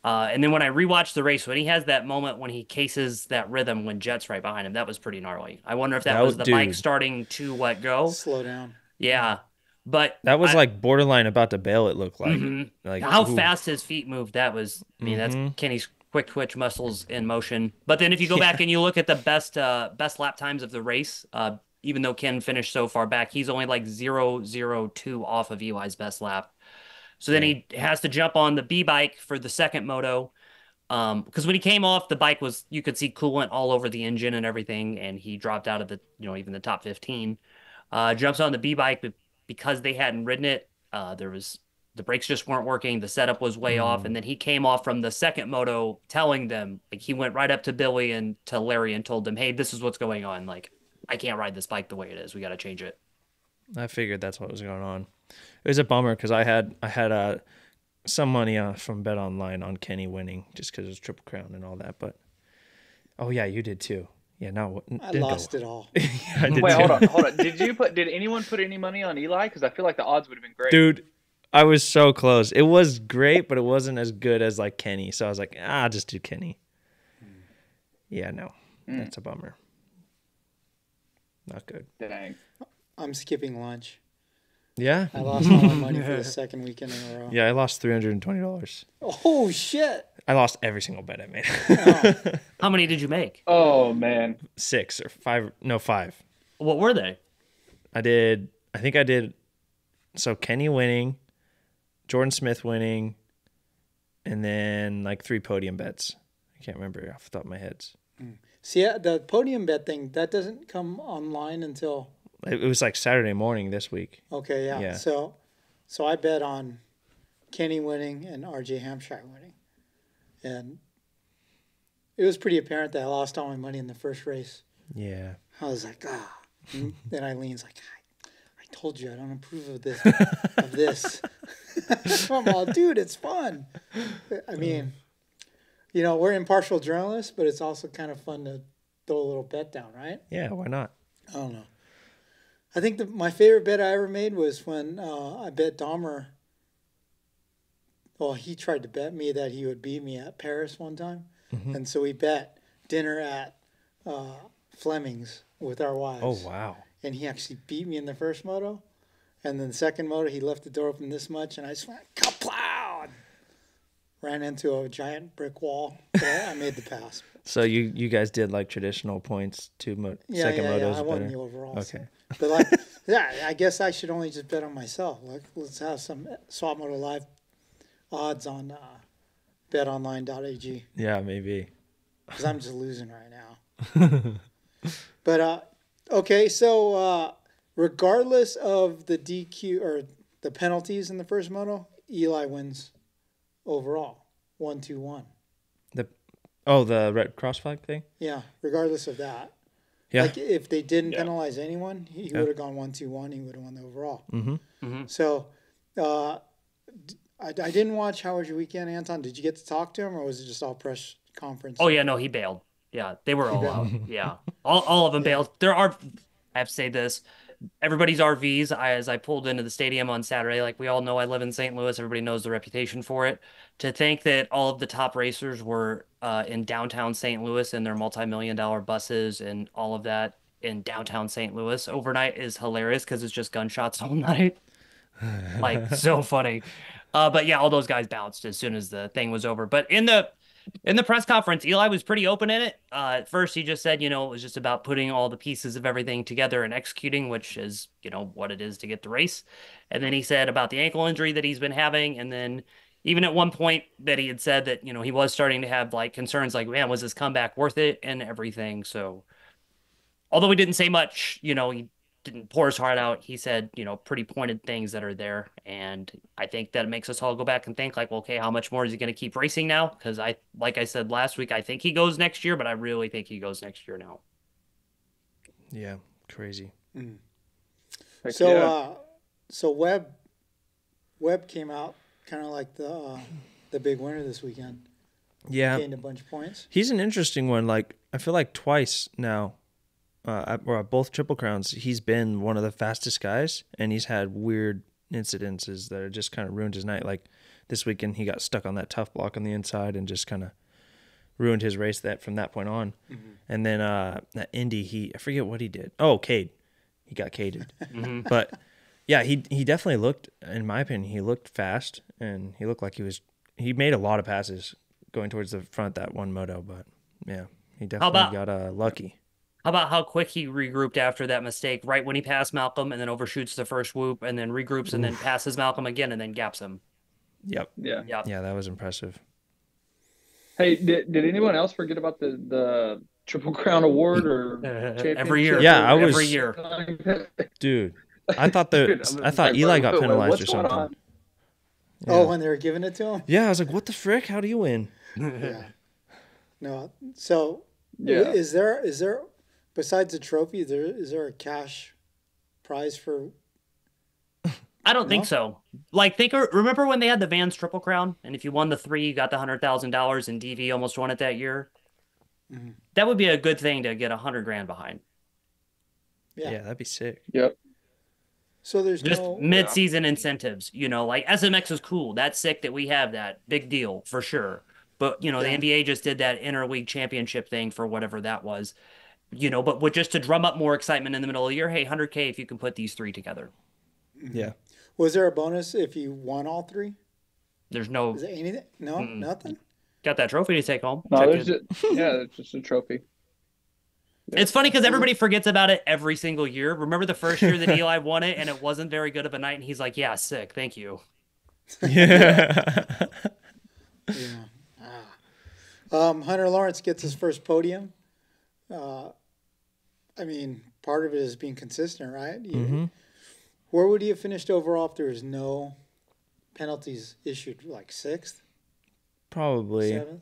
Uh, and then when I rewatched the race, when he has that moment when he cases that rhythm when Jet's right behind him, that was pretty gnarly. I wonder if that, that was the dude. bike starting to let go. Slow down. Yeah. But that was I, like borderline about to bail, it looked like. Mm-hmm. Like how ooh. fast his feet moved. That was, I mean, mm-hmm. that's Kenny's quick twitch muscles in motion. But then if you go yeah. back and you look at the best uh, best lap times of the race, uh, even though Ken finished so far back, he's only like zero zero two off of Eli's best lap. So then he has to jump on the B bike for the second moto. Um, because when he came off, the bike was, you could see coolant all over the engine and everything. And he dropped out of the, you know, even the top fifteen, uh, jumps on the B bike, but because they hadn't ridden it, uh, there was, the brakes just weren't working. The setup was way mm. off. And then he came off from the second moto telling them, like, he went right up to Billy and to Larry and told them, hey, this is what's going on. Like, I can't ride this bike the way it is. We got to change it. I figured that's what was going on. It was a bummer because I had I had uh, some money uh, from Bet Online on Kenny winning just because it was Triple Crown and all that. But oh yeah, you did too. Yeah, no, I lost it all. yeah, I did Wait, too. hold on, hold on. Did you put? Did anyone put any money on Eli? Because I feel like the odds would have been great. Dude, I was so close. It was great, but it wasn't as good as like Kenny. So I was like, ah, I'll just do Kenny. Mm. Yeah, no, mm. that's a bummer. Not good. Dang. I'm skipping lunch. Yeah, I lost all my money for the second weekend in a row. Yeah, I lost three hundred and twenty dollars. Oh shit! I lost every single bet I made. Oh. How many did you make? Oh man, six or five? No, five. What were they? I did. I think I did. So Kenny winning, Jordan Smith winning, and then like three podium bets. I can't remember off the top of my head. Mm. See, the podium bet thing, that doesn't come online until. It was like Saturday morning this week. Okay, yeah. yeah. So so I bet on Kenny winning and R J Hampshire winning. And it was pretty apparent that I lost all my money in the first race. Yeah. I was like, ah. And then Eileen's like, I, I told you I don't approve of this. of this. I'm all, dude, it's fun. I mean, you know, we're impartial journalists, but it's also kind of fun to throw a little bet down, right? Yeah, why not? I don't know. I think the, my favorite bet I ever made was when uh, I bet Dahmer. Well, he tried to bet me that he would beat me at Paris one time. Mm-hmm. And so we bet dinner at uh, Fleming's with our wives. Oh, wow. And he actually beat me in the first moto. And then the second moto, he left the door open this much, and I just went, kaplow! Ran into a giant brick wall. But I made the pass. So you, you guys did like traditional points to mo yeah, second yeah, motos. Yeah, yeah, I won the overall. Okay. So. But like, yeah, I guess I should only just bet on myself. Like, let's have some Swap Moto Live odds on uh, bet online dot A G. Yeah, maybe. Because I'm just losing right now. But, uh, okay, so uh, regardless of the D Q or the penalties in the first moto, Eli wins overall, one two one. Oh, the red cross flag thing? Yeah, regardless of that. Yeah. Like, if they didn't yeah. penalize anyone, he yeah. would have gone one two one. He would have won the overall. Mm-hmm. Mm-hmm. So uh, I, I didn't watch How Was Your Weekend, Anton. Did you get to talk to him, or was it just all press conference? Oh, yeah, no, he bailed. Yeah, they were he all bailed. out. Yeah, all, all of them yeah. bailed. There are, I have to say this, everybody's R Vs, I, as I pulled into the stadium on Saturday, like we all know I live in Saint Louis. Everybody knows the reputation for it. To think that all of the top racers were uh, in downtown Saint Louis in their multi-million dollar buses and all of that in downtown Saint Louis overnight is hilarious because it's just gunshots all night. Like, so funny. Uh, but yeah, all those guys bounced as soon as the thing was over. But in the in the press conference, Eli was pretty open in it. Uh, at first, he just said, you know, it was just about putting all the pieces of everything together and executing, which is, you know, what it is to get the race. And then he said about the ankle injury that he's been having. And then even at one point that he had said that, you know, he was starting to have like concerns like, man, was his comeback worth it and everything. So although he didn't say much, you know, he didn't pour his heart out. He said, you know, pretty pointed things that are there. And I think that makes us all go back and think like, well, okay, how much more is he going to keep racing now? Because I, like I said last week, I think he goes next year, but I really think he goes next year now. Yeah. Crazy. Mm. So, yeah. uh, so Webb, Webb came out kind of like the uh, the big winner this weekend. Yeah, gained a bunch of points. He's an interesting one. Like I feel like twice now, uh, or both Triple Crowns, he's been one of the fastest guys, and he's had weird incidences that are just kind of ruined his night. Like this weekend, he got stuck on that tough block on the inside and just kind of ruined his race. That from that point on, mm-hmm. and then uh, that Indy, he I forget what he did. Oh, Cade, he got Caded, but. Yeah, he he definitely looked, in my opinion, he looked fast, and he looked like he was, he made a lot of passes going towards the front that one moto, but yeah, he definitely about, got uh, lucky. How about how quick he regrouped after that mistake, right when he passed Malcolm and then overshoots the first whoop and then regroups and then passes Malcolm again and then gaps him. Yep. Yeah. Yep. Yeah, that was impressive. Hey, did, did anyone else forget about the, the Triple Crown Award or every year? Yeah, I was every year. Dude, I thought the Dude, I thought Eli got penalized or something. Yeah. Oh, when they were giving it to him? Yeah, I was like, what the frick? How do you win? Yeah. No. So yeah. is there is there besides the trophy, there is there a cash prize for I don't no? think so. Like, think or remember when they had the Vans Triple Crown, and if you won the three, you got the hundred thousand dollars, and D V almost won it that year. Mm-hmm. That would be a good thing to get a hundred grand behind. Yeah. yeah, that'd be sick. Yep. So there's just no mid-season yeah. incentives. You know, like S M X is cool. That's sick that we have that. Big deal for sure. But you know, yeah. the N B A just did that interleague championship thing for whatever that was. You know, but with just to drum up more excitement in the middle of the year. Hey, hundred k if you can put these three together. Yeah. Was there a bonus if you won all three? There's no. Is there anything? No, mm-mm. nothing. Got that trophy to take home. No, there's just, yeah, it's just a trophy. Yeah. It's funny because everybody forgets about it every single year. Remember the first year that Eli won it and it wasn't very good of a night, and he's like, "Yeah, sick, thank you." Yeah. yeah. Ah. Um, Hunter Lawrence gets his first podium. Uh, I mean, part of it is being consistent, right? Yeah. Mm-hmm. Where would he have finished overall if there was no penalties issued? Like sixth, probably seventh.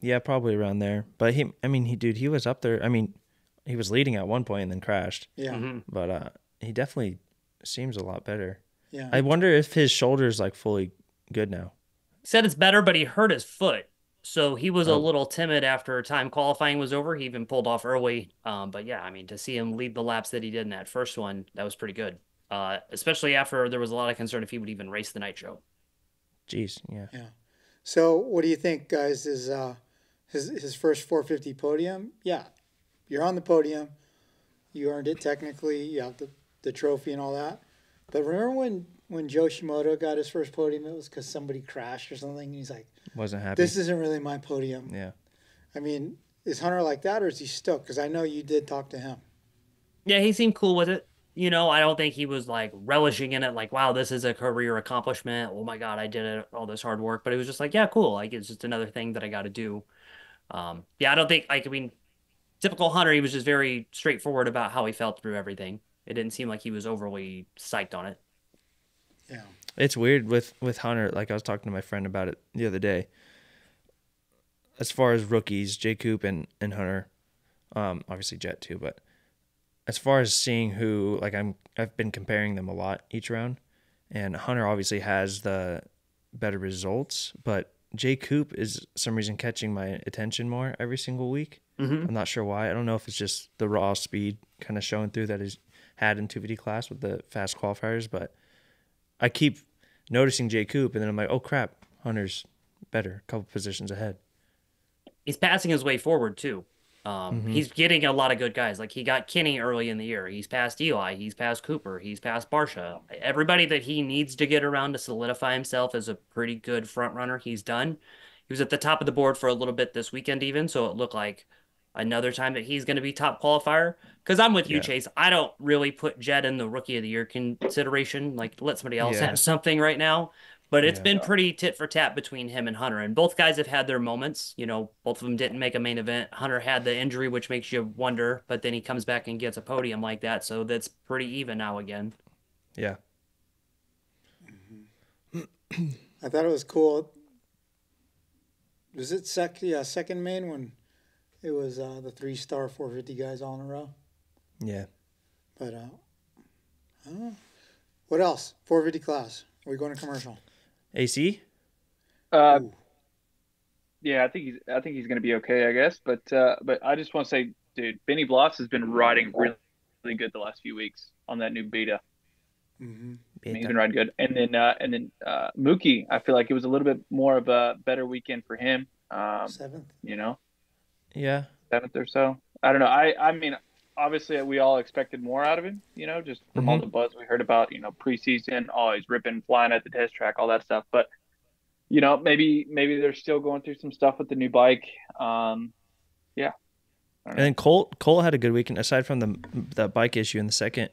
Yeah, probably around there. But he, I mean, he, dude, he was up there. I mean, he was leading at one point and then crashed. Yeah. Mm-hmm. But uh, he definitely seems a lot better. Yeah. I wonder if his shoulder's like fully good now. Said it's better, but he hurt his foot, so he was oh. a little timid after time qualifying was over. He even pulled off early. Um, but yeah, I mean, to see him lead the laps that he did in that first one, that was pretty good. Uh, especially after there was a lot of concern if he would even race the night show. Jeez, yeah. Yeah. So what do you think, guys? Is uh, his his first four fifty podium? Yeah, you're on the podium. You earned it technically. You have the, the trophy and all that. But remember when, when Joe Shimoda got his first podium, it was because somebody crashed or something, and he's like, wasn't happy. This isn't really my podium. Yeah. I mean, is Hunter like that, or is he stoked? Because I know you did talk to him. Yeah, he seemed cool with it. You know, I don't think he was like relishing in it, like, wow, this is a career accomplishment. Oh my God, I did it, all this hard work. But it was just like, yeah, cool. Like, it's just another thing that I got to do. Um, yeah, I don't think, like, I mean, typical Hunter, he was just very straightforward about how he felt through everything. It didn't seem like he was overly psyched on it. Yeah. It's weird with, with Hunter. Like, I was talking to my friend about it the other day. As far as rookies, Jay Coop and, and Hunter, um, obviously Jet too, but as far as seeing who, like I'm, I've been comparing them a lot each round, and Hunter obviously has the better results, but Jay Coop is for some reason catching my attention more every single week. Mm-hmm. I'm not sure why. I don't know if it's just the raw speed kind of showing through that he's had in two fifty class with the fast qualifiers, but I keep noticing Jay Coop, and then I'm like, oh crap, Hunter's better, a couple positions ahead. He's passing his way forward too. Um, mm-hmm. He's getting a lot of good guys. Like, he got Kenny early in the year. He's passed Eli. He's passed Cooper. He's passed Barsha. Everybody that he needs to get around to solidify himself as a pretty good front runner, he's done. He was at the top of the board for a little bit this weekend even, so it looked like another time that he's going to be top qualifier. Because I'm with you, yeah. Chase. I don't really put Jed in the Rookie of the Year consideration. Like, let somebody else yeah. have something right now. But it's yeah. been pretty tit for tat between him and Hunter. And both guys have had their moments. You know, both of them didn't make a main event. Hunter had the injury, which makes you wonder. But then he comes back and gets a podium like that. So that's pretty even now again. Yeah. Mm-hmm. I thought it was cool. Was it sec- yeah, second main when it was uh, the three-star four fifty guys all in a row? Yeah. But uh, I don't know. What else? four fifty class. Are we going to commercial? A C? Uh, yeah, I think he's. I think he's going to be okay, I guess. But uh, but I just want to say, dude, Benny Bloss has been riding really, really good the last few weeks on that new beta. Mm-hmm. beta. I mean, he's been riding good, and then uh, and then uh, Mookie. I feel like it was a little bit more of a better weekend for him. Um, seventh, you know. Yeah, seventh or so. I don't know. I I mean, obviously we all expected more out of him, you know, just from mm-hmm. all the buzz we heard about, you know, preseason, oh, he's ripping, flying at the test track, all that stuff. But you know, maybe maybe they're still going through some stuff with the new bike. Um, yeah. And then Cole Cole had a good weekend aside from the that bike issue in the second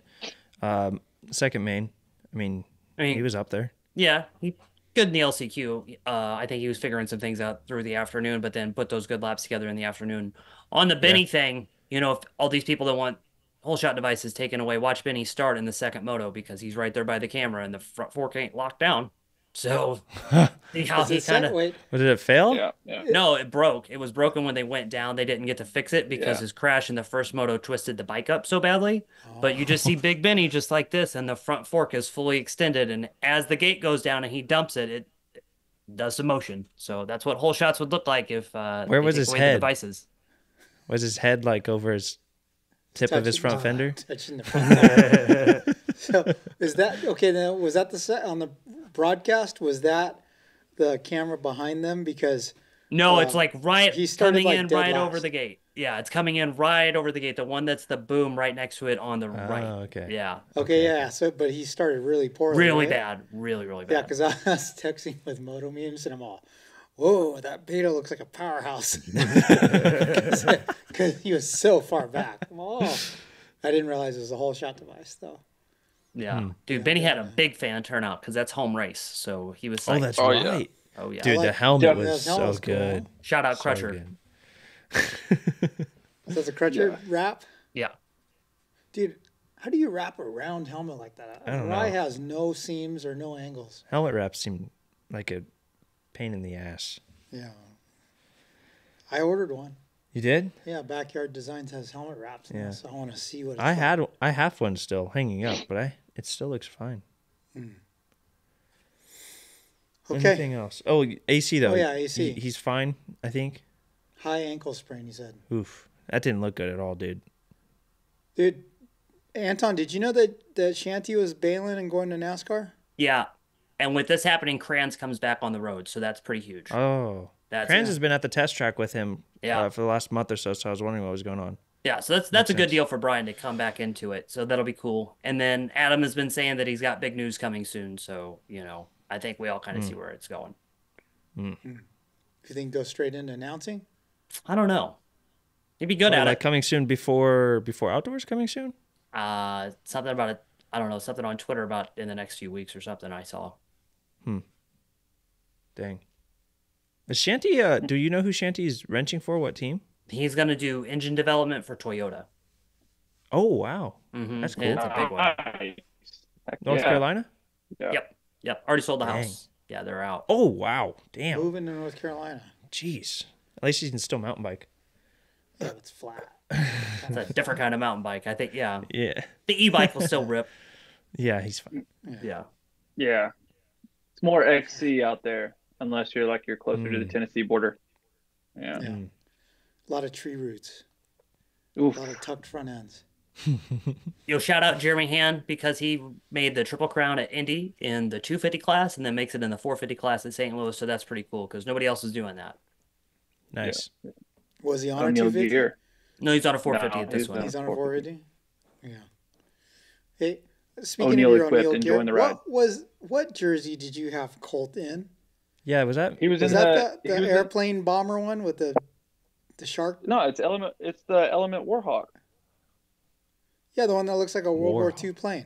um, second main. I mean, I mean, he was up there. Yeah, he good in the L C Q. Uh, I think he was figuring some things out through the afternoon, but then put those good laps together in the afternoon. On the Benny yeah. thing, you know, if all these people that want whole shot devices taken away, watch Benny start in the second moto because he's right there by the camera and the front fork ain't locked down. So see how he kind of did it fail? Yeah, yeah. No, it broke. It was broken when they went down. They didn't get to fix it because yeah. his crash in the first moto twisted the bike up so badly. Oh. But you just see Big Benny just like this, and the front fork is fully extended. And as the gate goes down and he dumps it, it, it does some motion. So that's what whole shots would look like if uh, where was his head? Devices. Was his head like over his tip touching, of his front oh, fender? Touching the front. So is that okay? Now was that the set on the broadcast? Was that the camera behind them? Because no, uh, it's like right he started coming like in right laps. Over the gate. Yeah, it's coming in right over the gate. The one that's the boom right next to it on the oh, right. Okay. Yeah. Okay, okay. Yeah. So, but he started really poorly. Really right? bad. Really, really bad. Yeah, because I was texting with Moto Memes and I'm all, whoa, that Beto looks like a powerhouse because he was so far back. Oh, I didn't realize it was a whole shot device though. Yeah, hmm. dude, yeah, Benny yeah, had a big fan turnout because that's home race, so he was. Psyched. Oh, that's oh, right. Yeah. Oh yeah, dude, the helmet was, was so good. good. Shout out so Crutcher. That's a Crutcher yeah. wrap. Yeah, dude, how do you wrap a round helmet like that? I don't Rai know. Has no seams or no angles. Helmet wraps seem like a pain in the ass. Yeah, I ordered one. You did? Yeah, Backyard Designs has helmet wraps. Yeah, so I want to see what it's I like. had. I have one still hanging up, but I it still looks fine. Mm. Okay. Anything else? Oh, A C though. Oh yeah, A C. He, he's fine, I think. High ankle sprain, he said. Oof, that didn't look good at all, dude. Dude, Anton, did you know that that Shanty was bailing and going to NASCAR? Yeah, and with this happening, Kranz comes back on the road, so that's pretty huge. Oh. That's, Kranz yeah. has been at the test track with him yeah. uh, for the last month or so, so I was wondering what was going on. Yeah, so that's that's Makes a good sense. deal for Brian to come back into it, so that'll be cool. And then Adam has been saying that he's got big news coming soon, so, you know, I think we all kind of mm. see where it's going. Mm. Do you think go straight into announcing? I don't know. He'd be good oh, at like it. Coming soon before before outdoors coming soon? Uh, something about it. I don't know, something on Twitter about in the next few weeks or something I saw. Hmm. Dang. Is Shanty, uh, do you know who Shanty's wrenching for? What team? He's going to do engine development for Toyota. Oh, wow. Mm-hmm. That's cool. Yeah, that's a big one. Nice. North yeah. Carolina? Yeah. Yep. Yep. Already sold the Dang. house. Yeah, they're out. Oh, wow. Damn. Moving to North Carolina. Jeez. At least he can still mountain bike. Yeah, it's flat. That's a different kind of mountain bike, I think. Yeah. Yeah. The e-bike will still rip. Yeah, he's fine. Yeah. Yeah. It's more X C out there. Unless you're like you're closer mm. to the Tennessee border. Yeah. yeah. A lot of tree roots. Oof. A lot of tucked front ends. Yo, shout out Jeremy Han because he made the Triple Crown at Indy in the two fifty class and then makes it in the four fifty class at Saint Louis. So that's pretty cool because nobody else is doing that. Nice. Yeah. Was he on a two fifty? No, he's on a four fifty no, at this he's one. He's on a four fifty? Yeah. Hey, speaking O'Neal of your O'Neal Garrett, enjoying the ride. What, was, what jersey did you have Colt in? Yeah, was that? He was, was in that the, the, the was airplane in... bomber one with the the shark. No, it's element. It's the Element Warhawk. Yeah, the one that looks like a World Warhawk. War Two plane.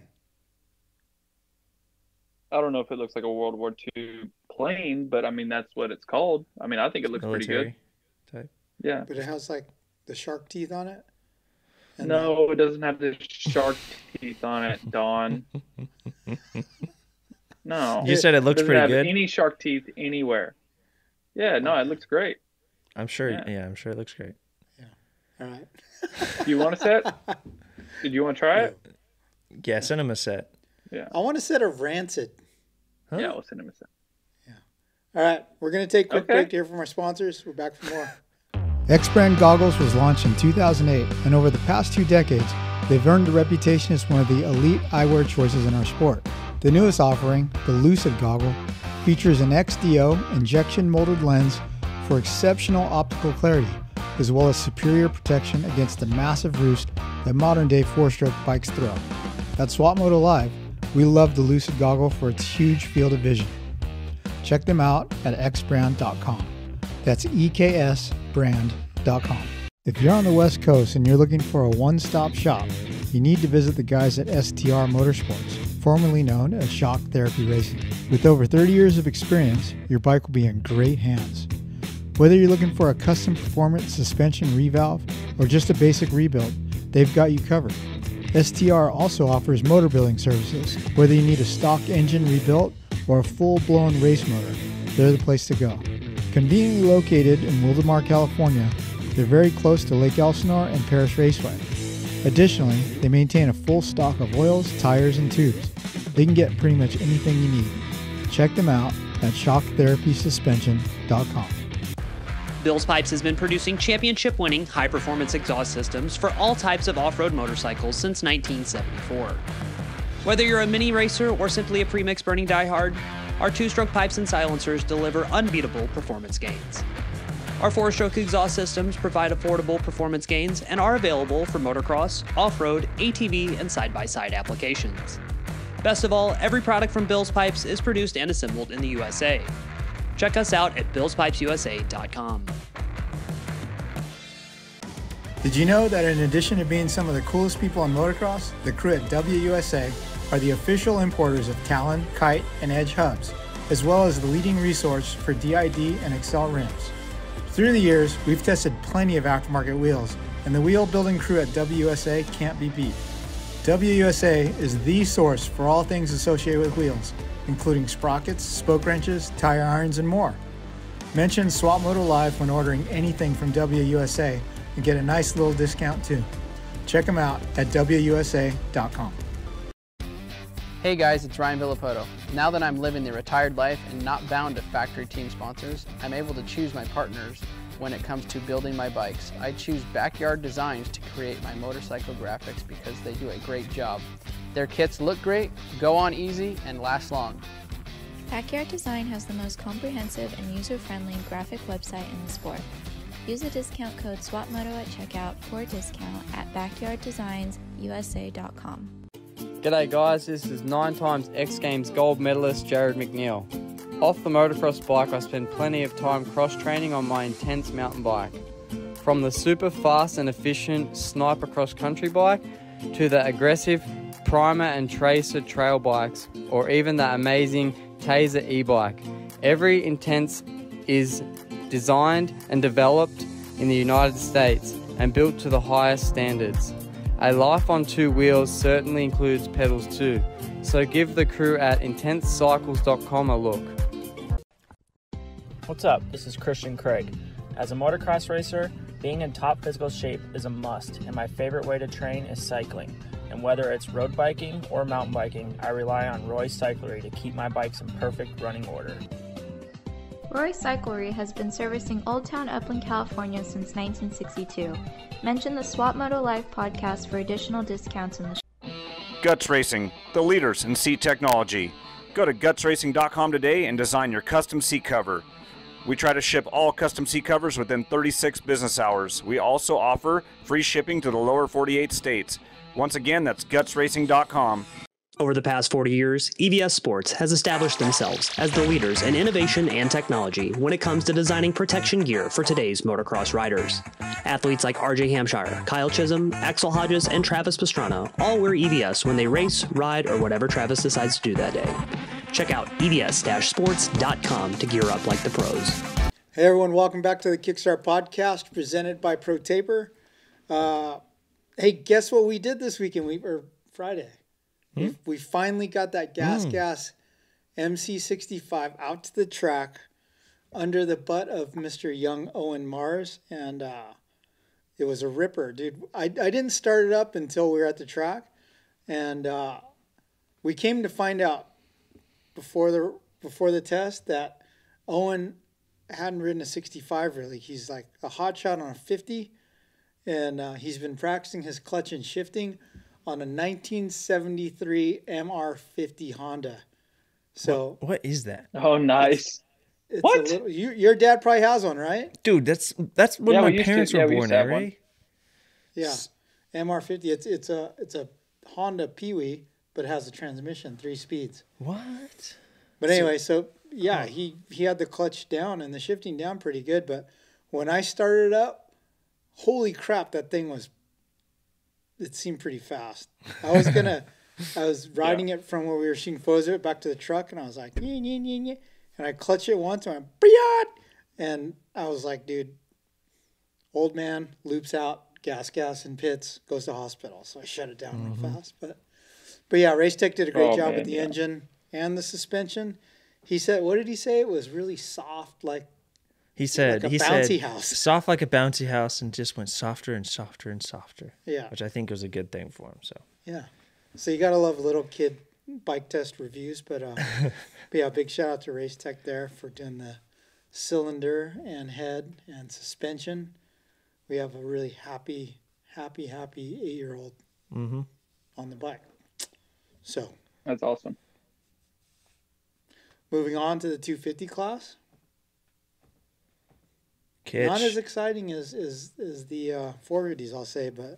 I don't know if it looks like a World War Two plane, but I mean that's what it's called. I mean I think it looks Military pretty good. Type. Yeah, but it has like the shark teeth on it. And no, the... it doesn't have the shark teeth on it, Don. No, you said it looks pretty have good. Any shark teeth anywhere? Yeah, no, it looks great. I'm sure. Yeah, yeah I'm sure it looks great. Yeah. All right. Do you want a set? Did you want to try it? Yeah, send him a set. Yeah. I want a set of Rancid. Huh? Yeah, we'll send him a set. Yeah. All right, we're gonna take a quick okay. break to hear from our sponsors. We're back for more. X Brand Goggles was launched in two thousand eight, and over the past two decades, they've earned a reputation as one of the elite eyewear choices in our sport. The newest offering, the Lucid Goggle, features an X D O injection molded lens for exceptional optical clarity, as well as superior protection against the massive roost that modern-day four-stroke bikes throw. At SWAT Moto Live, we love the Lucid Goggle for its huge field of vision. Check them out at x brand dot com. That's E K S brand dot com. If you're on the West Coast and you're looking for a one-stop shop, you need to visit the guys at S T R Motorsports, formerly known as Shock Therapy Racing. With over thirty years of experience, your bike will be in great hands. Whether you're looking for a custom performance suspension revalve or just a basic rebuild, they've got you covered. S T R also offers motor building services. Whether you need a stock engine rebuilt or a full-blown race motor, they're the place to go. Conveniently located in Wildemar, California, they're very close to Lake Elsinore and Paris Raceway. Additionally, they maintain a full stock of oils, tires, and tubes. They can get pretty much anything you need. Check them out at shock therapy suspension dot com. Bill's Pipes has been producing championship-winning, high-performance exhaust systems for all types of off-road motorcycles since nineteen seventy-four. Whether you're a mini racer or simply a premix burning diehard, our two-stroke pipes and silencers deliver unbeatable performance gains. Our four-stroke exhaust systems provide affordable performance gains and are available for motocross, off-road, A T V, and side-by-side applications. Best of all, every product from Bill's Pipes is produced and assembled in the U S A. Check us out at bills pipes u s a dot com. Did you know that in addition to being some of the coolest people on motocross, the crew at W U S A are the official importers of Talon, Kite, and Edge hubs, as well as the leading resource for D I D and Excel rims. Through the years, we've tested plenty of aftermarket wheels, and the wheel building crew at W U S A can't be beat. W U S A is the source for all things associated with wheels, including sprockets, spoke wrenches, tire irons, and more. Mention Swap Moto Live when ordering anything from W U S A and get a nice little discount too. Check them out at W U S A dot com. Hey guys, it's Ryan Villapoto. Now that I'm living the retired life and not bound to factory team sponsors, I'm able to choose my partners when it comes to building my bikes. I choose Backyard Designs to create my motorcycle graphics because they do a great job. Their kits look great, go on easy, and last long. Backyard Design has the most comprehensive and user-friendly graphic website in the sport. Use the discount code SWAPMOTO at checkout for a discount at backyard designs u s a dot com. G'day guys, this is nine times X Games gold medalist Jared McNeil. Off the motocross bike, I spend plenty of time cross-training on my intense mountain bike. From the super fast and efficient Sniper cross-country bike to the aggressive Primer and Tracer trail bikes, or even the amazing Taser e-bike. Every intense is designed and developed in the United States and built to the highest standards. A life on two wheels certainly includes pedals too, so give the crew at intense cycles dot com a look. What's up? This is Christian Craig. As a motocross racer, being in top physical shape is a must, and my favorite way to train is cycling. And whether it's road biking or mountain biking, I rely on Roy Cyclery to keep my bikes in perfect running order. Roy Cyclery has been servicing Old Town Upland, California since nineteen sixty-two. Mention the Swap Moto Live podcast for additional discounts in the show. Guts Racing, the leaders in seat technology. Go to guts racing dot com today and design your custom seat cover. We try to ship all custom seat covers within thirty-six business hours. We also offer free shipping to the lower forty-eight states. Once again, that's guts racing dot com. Over the past forty years, E V S Sports has established themselves as the leaders in innovation and technology when it comes to designing protection gear for today's motocross riders. Athletes like R J Hampshire, Kyle Chisholm, Axel Hodges, and Travis Pastrana all wear E V S when they race, ride, or whatever Travis decides to do that day. Check out E V S sports dot com to gear up like the pros. Hey everyone, welcome back to the Kickstart Podcast presented by ProTaper. Uh... Hey, guess what we did this weekend? We or Friday, hmm? we finally got that gas hmm. gas M C sixty-five out to the track under the butt of Mister Young Owen Mars, and uh, it was a ripper, dude. I I didn't start it up until we were at the track, and uh, we came to find out before the before the test that Owen hadn't ridden a sixty-five really. He's like a hot shot on a fifty. And uh, he's been practicing his clutch and shifting on a nineteen seventy-three M R fifty Honda. So what, what is that? Oh, nice. It's, it's what? Little, you, your dad probably has one, right? Dude, that's that's when yeah, my we parents to, were yeah, born, we right? One. Yeah, M R fifty. It's it's a it's a Honda Pee Wee, but it has a transmission, three speeds. What? But anyway, so, so yeah, he, he had the clutch down and the shifting down pretty good. But when I started up, holy crap, that thing was, it seemed pretty fast. I was going to, I was riding yeah. it from where we were shooting photos of it back to the truck, and I was like, nye, nye, nye, nye. And I clutched it once and I went, Beyond! And I was like, dude, old man, loops out, gas, gas, and pits, goes to hospital. So I shut it down mm-hmm. real fast. But, but yeah, Race Tech did a great oh, job man, with the yeah. engine and the suspension. He said, what did he say? It was really soft, like he said, like a he bouncy said, house. Soft like a bouncy house, and just went softer and softer and softer. Yeah, which I think was a good thing for him. So yeah, so you gotta love little kid bike test reviews. But, um, but yeah, big shout out to Race Tech there for doing the cylinder and head and suspension. We have a really happy, happy, happy eight-year-old mm-hmm. on the bike. So that's awesome. Moving on to the two fifty class. Kitch. Not as exciting as as, as the uh, four fifties, I'll say, but... Damn.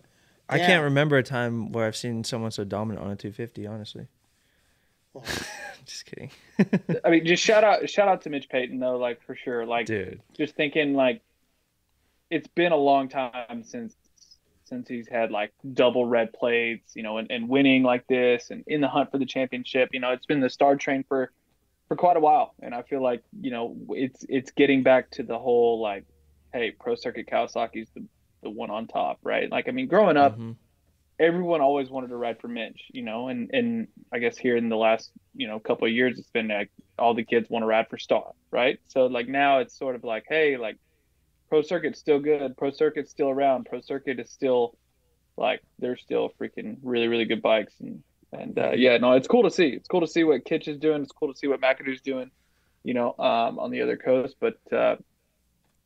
I can't remember a time where I've seen someone so dominant on a two fifty, honestly. Well, just kidding. I mean, just shout out shout out to Mitch Payton, though, like, for sure. Like, dude. Just thinking, like, it's been a long time since since he's had, like, double red plates, you know, and, and winning like this and in the hunt for the championship. You know, it's been the star train for... for quite a while. And I feel like, you know, it's it's getting back to the whole, like, hey, Pro Circuit Kawasaki's the, the one on top, right? Like, I mean, growing up, mm-hmm. everyone always wanted to ride for Mitch, you know, and, and I guess here in the last, you know, couple of years, it's been like all the kids want to ride for Star, right? So, like, now it's sort of like, hey, like, Pro Circuit's still good. Pro Circuit's still around. Pro Circuit is still, like, they're still freaking really, really good bikes. And And, uh, yeah, no, it's cool to see. It's cool to see what Kitch is doing. It's cool to see what McAdoo's doing, you know, um, on the other coast. But uh,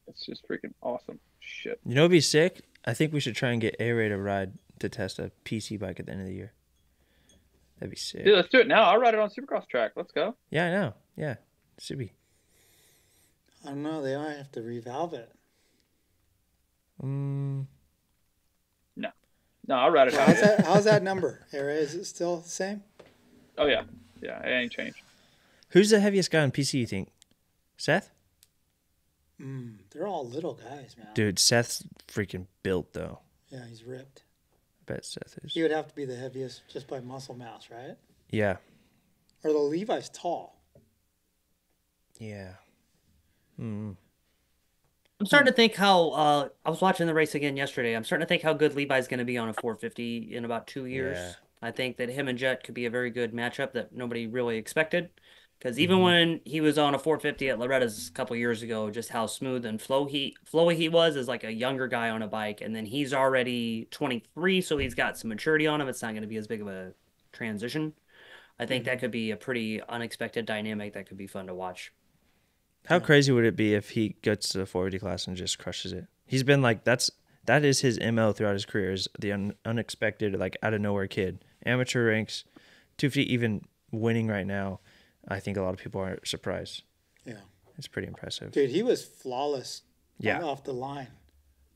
it's just freaking awesome shit. You know what would be sick? I think we should try and get A-Ray to ride to test a P C bike at the end of the year. That'd be sick. Dude, let's do it now. I'll ride it on Supercross track. Let's go. Yeah, I know. Yeah. Should be. I don't know. They might have to revalve it. Um... No, I'll write it out. How's that, how's that number, Era? Is it still the same? Oh, yeah. Yeah, it ain't changed. Who's the heaviest guy on P C, you think? Seth? Mm, they're all little guys, man. Dude, Seth's freaking built, though. Yeah, he's ripped. I bet Seth is. He would have to be the heaviest just by muscle mass, right? Yeah. Or the Levi's tall. Yeah. Mm-hmm. I'm starting to think how uh, I was watching the race again yesterday. I'm starting to think how good Levi's going to be on a four fifty in about two years. Yeah. I think that him and Jet could be a very good matchup that nobody really expected. Because even mm-hmm. when he was on a four fifty at Loretta's a couple years ago, just how smooth and flow he, flowy he was as like a younger guy on a bike. And then he's already twenty-three, so he's got some maturity on him. It's not going to be as big of a transition. I think mm-hmm. that could be a pretty unexpected dynamic that could be fun to watch. How yeah. crazy would it be if he gets to the four eighty class and just crushes it? He's been like, that's that is his M L throughout his career, is the un, unexpected, like, out-of-nowhere kid. Amateur ranks, two fifty even winning right now, I think a lot of people are surprised. Yeah. It's pretty impressive. Dude, he was flawless yeah. off the line.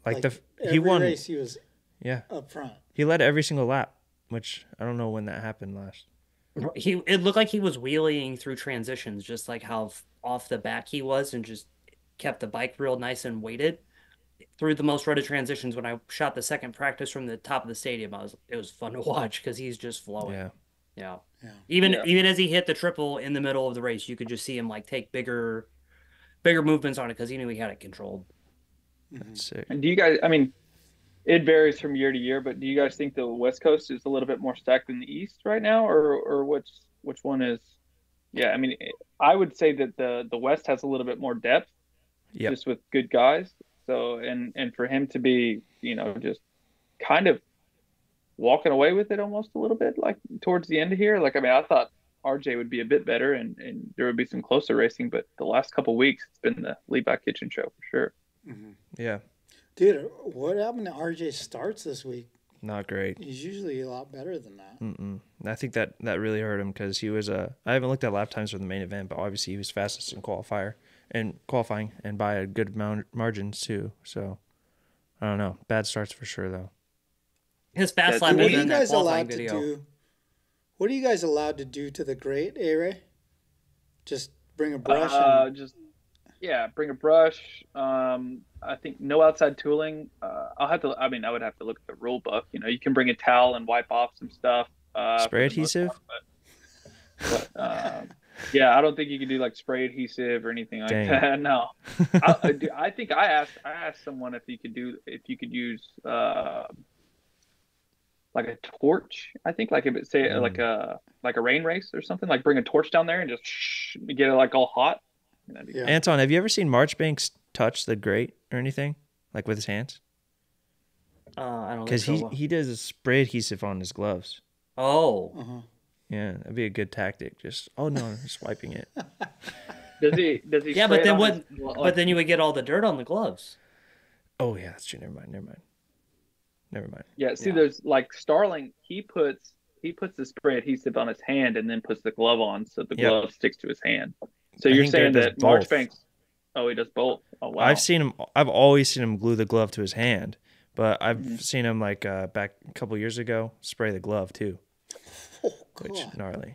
Like, like the every he won, race he was yeah. up front. He led every single lap, which I don't know when that happened last. He It looked like he was wheeling through transitions, just like how off the back he was, and just kept the bike real nice and weighted through the most rutted transitions. When I shot the second practice from the top of the stadium, I was it was fun to watch because he's just flowing. Yeah, yeah. yeah. Even yeah. even as he hit the triple in the middle of the race, you could just see him like take bigger, bigger movements on it because he knew he had it controlled. That's sick. And do you guys? I mean, it varies from year to year, but do you guys think the West Coast is a little bit more stacked than the East right now, or or which which one is? Yeah, I mean, I would say that the, the West has a little bit more depth, yep. just with good guys. So, and, and for him to be, you know, just kind of walking away with it almost a little bit, like towards the end of here. Like, I mean, I thought R J would be a bit better and, and there would be some closer racing, but the last couple of weeks, it's been the Levi Kitchen show for sure. Mm-hmm. Yeah. Dude, what happened to R J's starts this week? Not great. He's usually a lot better than that. Mm-mm. I think that, that really hurt him because he was a – I haven't looked at lap times for the main event, but obviously he was fastest in qualifier and qualifying and by a good amount margins too. So, I don't know. Bad starts for sure, though. His fast yeah, lap was in that qualifying video. Do, what are you guys allowed to do to the great, A-Ray? Just Bring a brush. Uh, and... Just yeah, bring a brush. Um, I think no outside tooling. Uh, I'll have to. I mean, I would have to look at the rule book. You know, you can bring a towel and wipe off some stuff. Uh, Spray adhesive. Part, but, but, um, yeah, I don't think you can do like spray adhesive or anything like Dang. that. No, I, I think I asked I asked someone if you could do if you could use uh, like a torch. I think like if it say mm. like a like a rain race or something. Like bring a torch down there and just shh, get it like all hot. Yeah. Anton, have you ever seen Marchbanks touch the grate or anything like with his hands? Uh, I don't. Because so he well. he does a spray adhesive on his gloves. Oh. Uh -huh. Yeah, that'd be a good tactic. Just oh no, just wiping it. Does he? Does he? Yeah, but then what? But then you would get all the dirt on the gloves. Oh yeah, that's true. Never mind. Never mind. Never mind. Yeah. See, yeah. there's like Starling. He puts he puts the spray adhesive on his hand and then puts the glove on, so the yep. glove sticks to his hand. So I you're saying that Marchbanks? Oh, he does both. Oh wow. I've seen him. I've always seen him glue the glove to his hand, but I've mm-hmm. seen him like uh, back a couple years ago spray the glove too. Oh, which gnarly.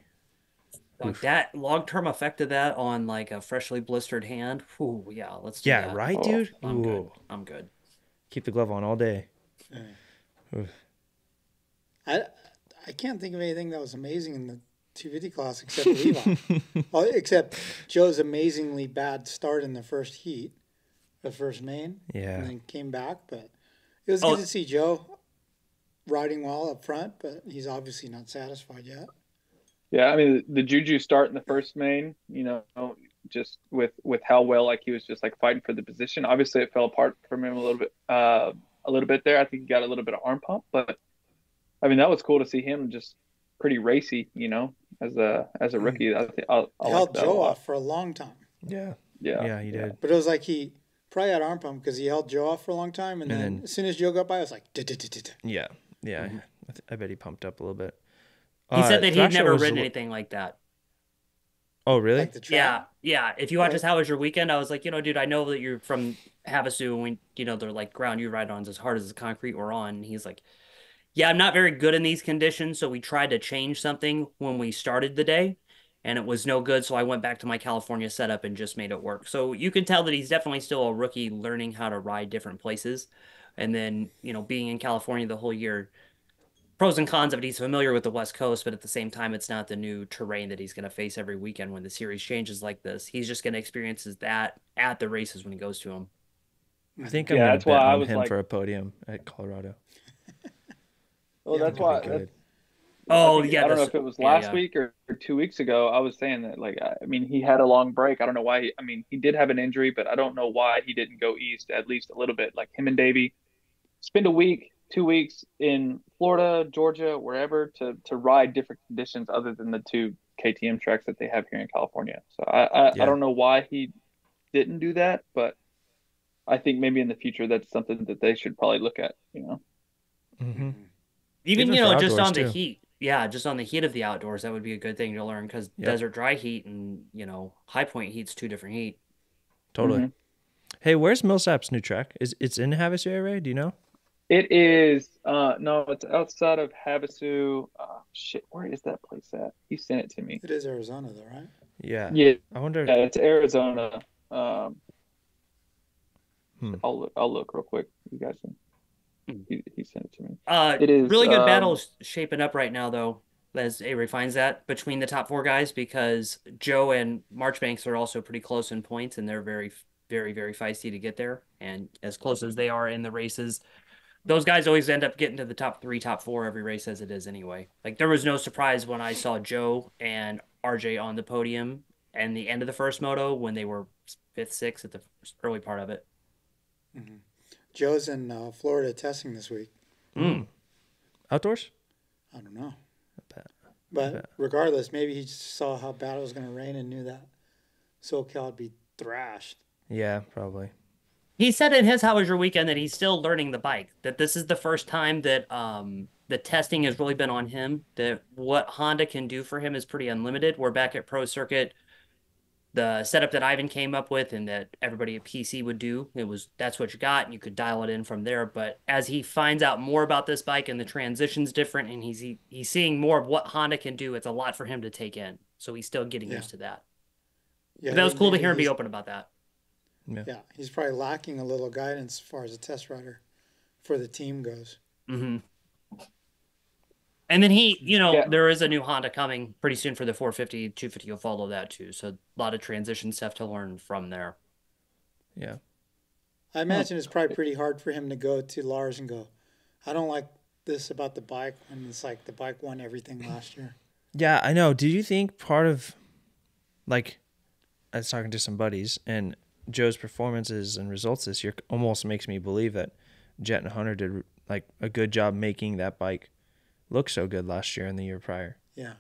Like Oof. that long-term effect of that on like a freshly blistered hand. Ooh, yeah, let's do yeah, that. right, oh, dude. I'm Ooh. good. I'm good. Keep the glove on all day. Mm. I I can't think of anything that was amazing in the two fifty class except Levi. Well, except Joe's amazingly bad start in the first heat, the first main. Yeah, and then came back, but it was oh. good to see Joe riding well up front, but he's obviously not satisfied yet. Yeah, I mean the, the Juju start in the first main, you know, just with with how well like he was just like fighting for the position. Obviously it fell apart from him a little bit uh a little bit there. I think he got a little bit of arm pump, but I mean that was cool to see him just pretty racy, you know, as a as a rookie. I think I held Joe off for a long time. Yeah. Yeah. Yeah, he did. But it was like he probably had arm pump because he held Joe off for a long time and then as soon as Joe got by I was like yeah. Yeah, mm-hmm. I, I bet he pumped up a little bit. He uh, said that he'd never ridden anything like that. Oh, really? Like the yeah, yeah. If you watch us, how was your weekend? I was like, you know, dude, I know that you're from Havasu, and we, you know, they're like ground you ride on is as hard as the concrete we're on. And he's like, yeah, I'm not very good in these conditions, so we tried to change something when we started the day, and it was no good. So I went back to my California setup and just made it work. So you can tell that he's definitely still a rookie, learning how to ride different places. And then, you know, being in California the whole year, pros and cons of it, he's familiar with the West Coast, but at the same time, it's not the new terrain that he's going to face every weekend when the series changes like this. He's just going to experience that at the races when he goes to them. I think I'm yeah, going to bet why on I was him like... for a podium at Colorado. Well, yeah, that's why. That's, oh, I think, yeah. I don't know if it was last yeah, yeah. week or, or two weeks ago. I was saying that, like, I mean, he had a long break. I don't know why. He, I mean, he did have an injury, but I don't know why he didn't go east at least a little bit. Like him and Davey. Spend a week, two weeks in Florida, Georgia, wherever to to ride different conditions other than the two K T M tracks that they have here in California. So I I, yeah. I don't know why he didn't do that, but I think maybe in the future that's something that they should probably look at. You know, mm-hmm. even These you know just on too. the heat, yeah, just on the heat of the outdoors, that would be a good thing to learn because yep. desert dry heat and you know high point heat's two different heat. Totally. Mm-hmm. Hey, where's Millsap's new track? Is it's in Havasu area? Do you know? It is, uh, no, it's outside of Havasu. Oh, shit, where is that place at? He sent it to me. It is Arizona, though, right? Yeah. Yeah. I wonder. Yeah, it's Arizona. Um, hmm. I'll look. I'll look real quick. You guys can. He, he sent it to me. Uh, it is really good um, battles shaping up right now, though, as Avery finds that between the top four guys, because Joe and Marchbanks are also pretty close in points, and they're very, very, very feisty to get there. And as close as they are in the races. Those guys always end up getting to the top three, top four every race as it is anyway. Like, there was no surprise when I saw Joe and R J on the podium and the end of the first moto when they were fifth, sixth at the early part of it. Mm-hmm. Joe's in uh, Florida testing this week. Mm. Outdoors? I don't know. I bet. But I bet. Regardless, maybe he just saw how bad it was going to rain and knew that SoCal would be thrashed. Yeah, probably. He said in his How Was Your Weekend that he's still learning the bike, that this is the first time that um, the testing has really been on him, that what Honda can do for him is pretty unlimited. We're back at Pro Circuit. The setup that Ivan came up with and that everybody at P C would do, it was that's what you got, and you could dial it in from there. But as he finds out more about this bike and the transition's different, and he's, he, he's seeing more of what Honda can do, it's a lot for him to take in. So he's still getting yeah. used to that. Yeah, but that was cool to hear him be open about that. Yeah. yeah, he's probably lacking a little guidance as far as a test rider for the team goes. Mm-hmm. And then he, you know, yeah. there is a new Honda coming pretty soon for the four fifty. two fifty will follow that too. So a lot of transition stuff to learn from there. Yeah. I imagine it's probably pretty hard for him to go to Lars and go, I don't like this about the bike. And it's like the bike won everything last year. Yeah, I know. Do you think part of, like, I was talking to some buddies, and Joe's performances and results this year almost makes me believe that Jett and Hunter did, like, a good job making that bike look so good last year and the year prior. Yeah.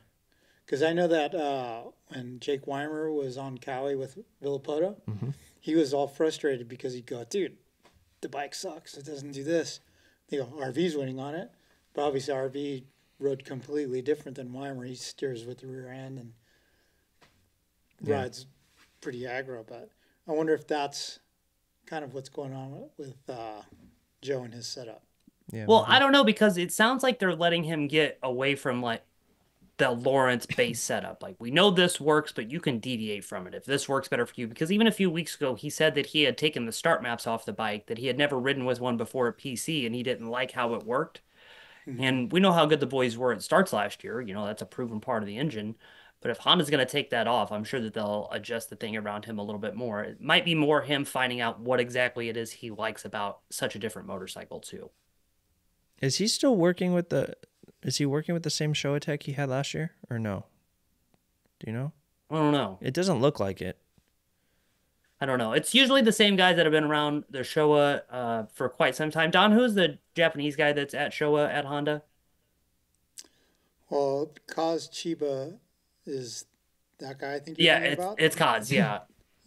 Because I know that uh, when Jake Weimer was on Cali with Villopoto, mm-hmm. he was all frustrated because he'd go, dude, the bike sucks. It doesn't do this. They go, R V's winning on it. But obviously R V rode completely different than Weimer. He steers with the rear end and yeah. rides pretty aggro. But I wonder if that's kind of what's going on with uh, Joe and his setup. Yeah, well, maybe. I don't know, because it sounds like they're letting him get away from, like, the Lawrence base setup. Like, we know this works, but you can deviate from it if this works better for you. Because even a few weeks ago, he said that he had taken the start maps off the bike, that he had never ridden with one before at P C, and he didn't like how it worked. Mm-hmm. And we know how good the boys were at starts last year. You know, that's a proven part of the engine. But if Honda's going to take that off, I'm sure that they'll adjust the thing around him a little bit more. It might be more him finding out what exactly it is he likes about such a different motorcycle, too. Is he still working with the? Is he working with the same Showa tech he had last year, or no? Do you know? I don't know. It doesn't look like it. I don't know. It's usually the same guys that have been around the Showa uh, for quite some time. Don, who's the Japanese guy that's at Showa at Honda? Well, Kaz Chiba is that guy. I think. You're yeah, it's about? it's Kaz. Yeah.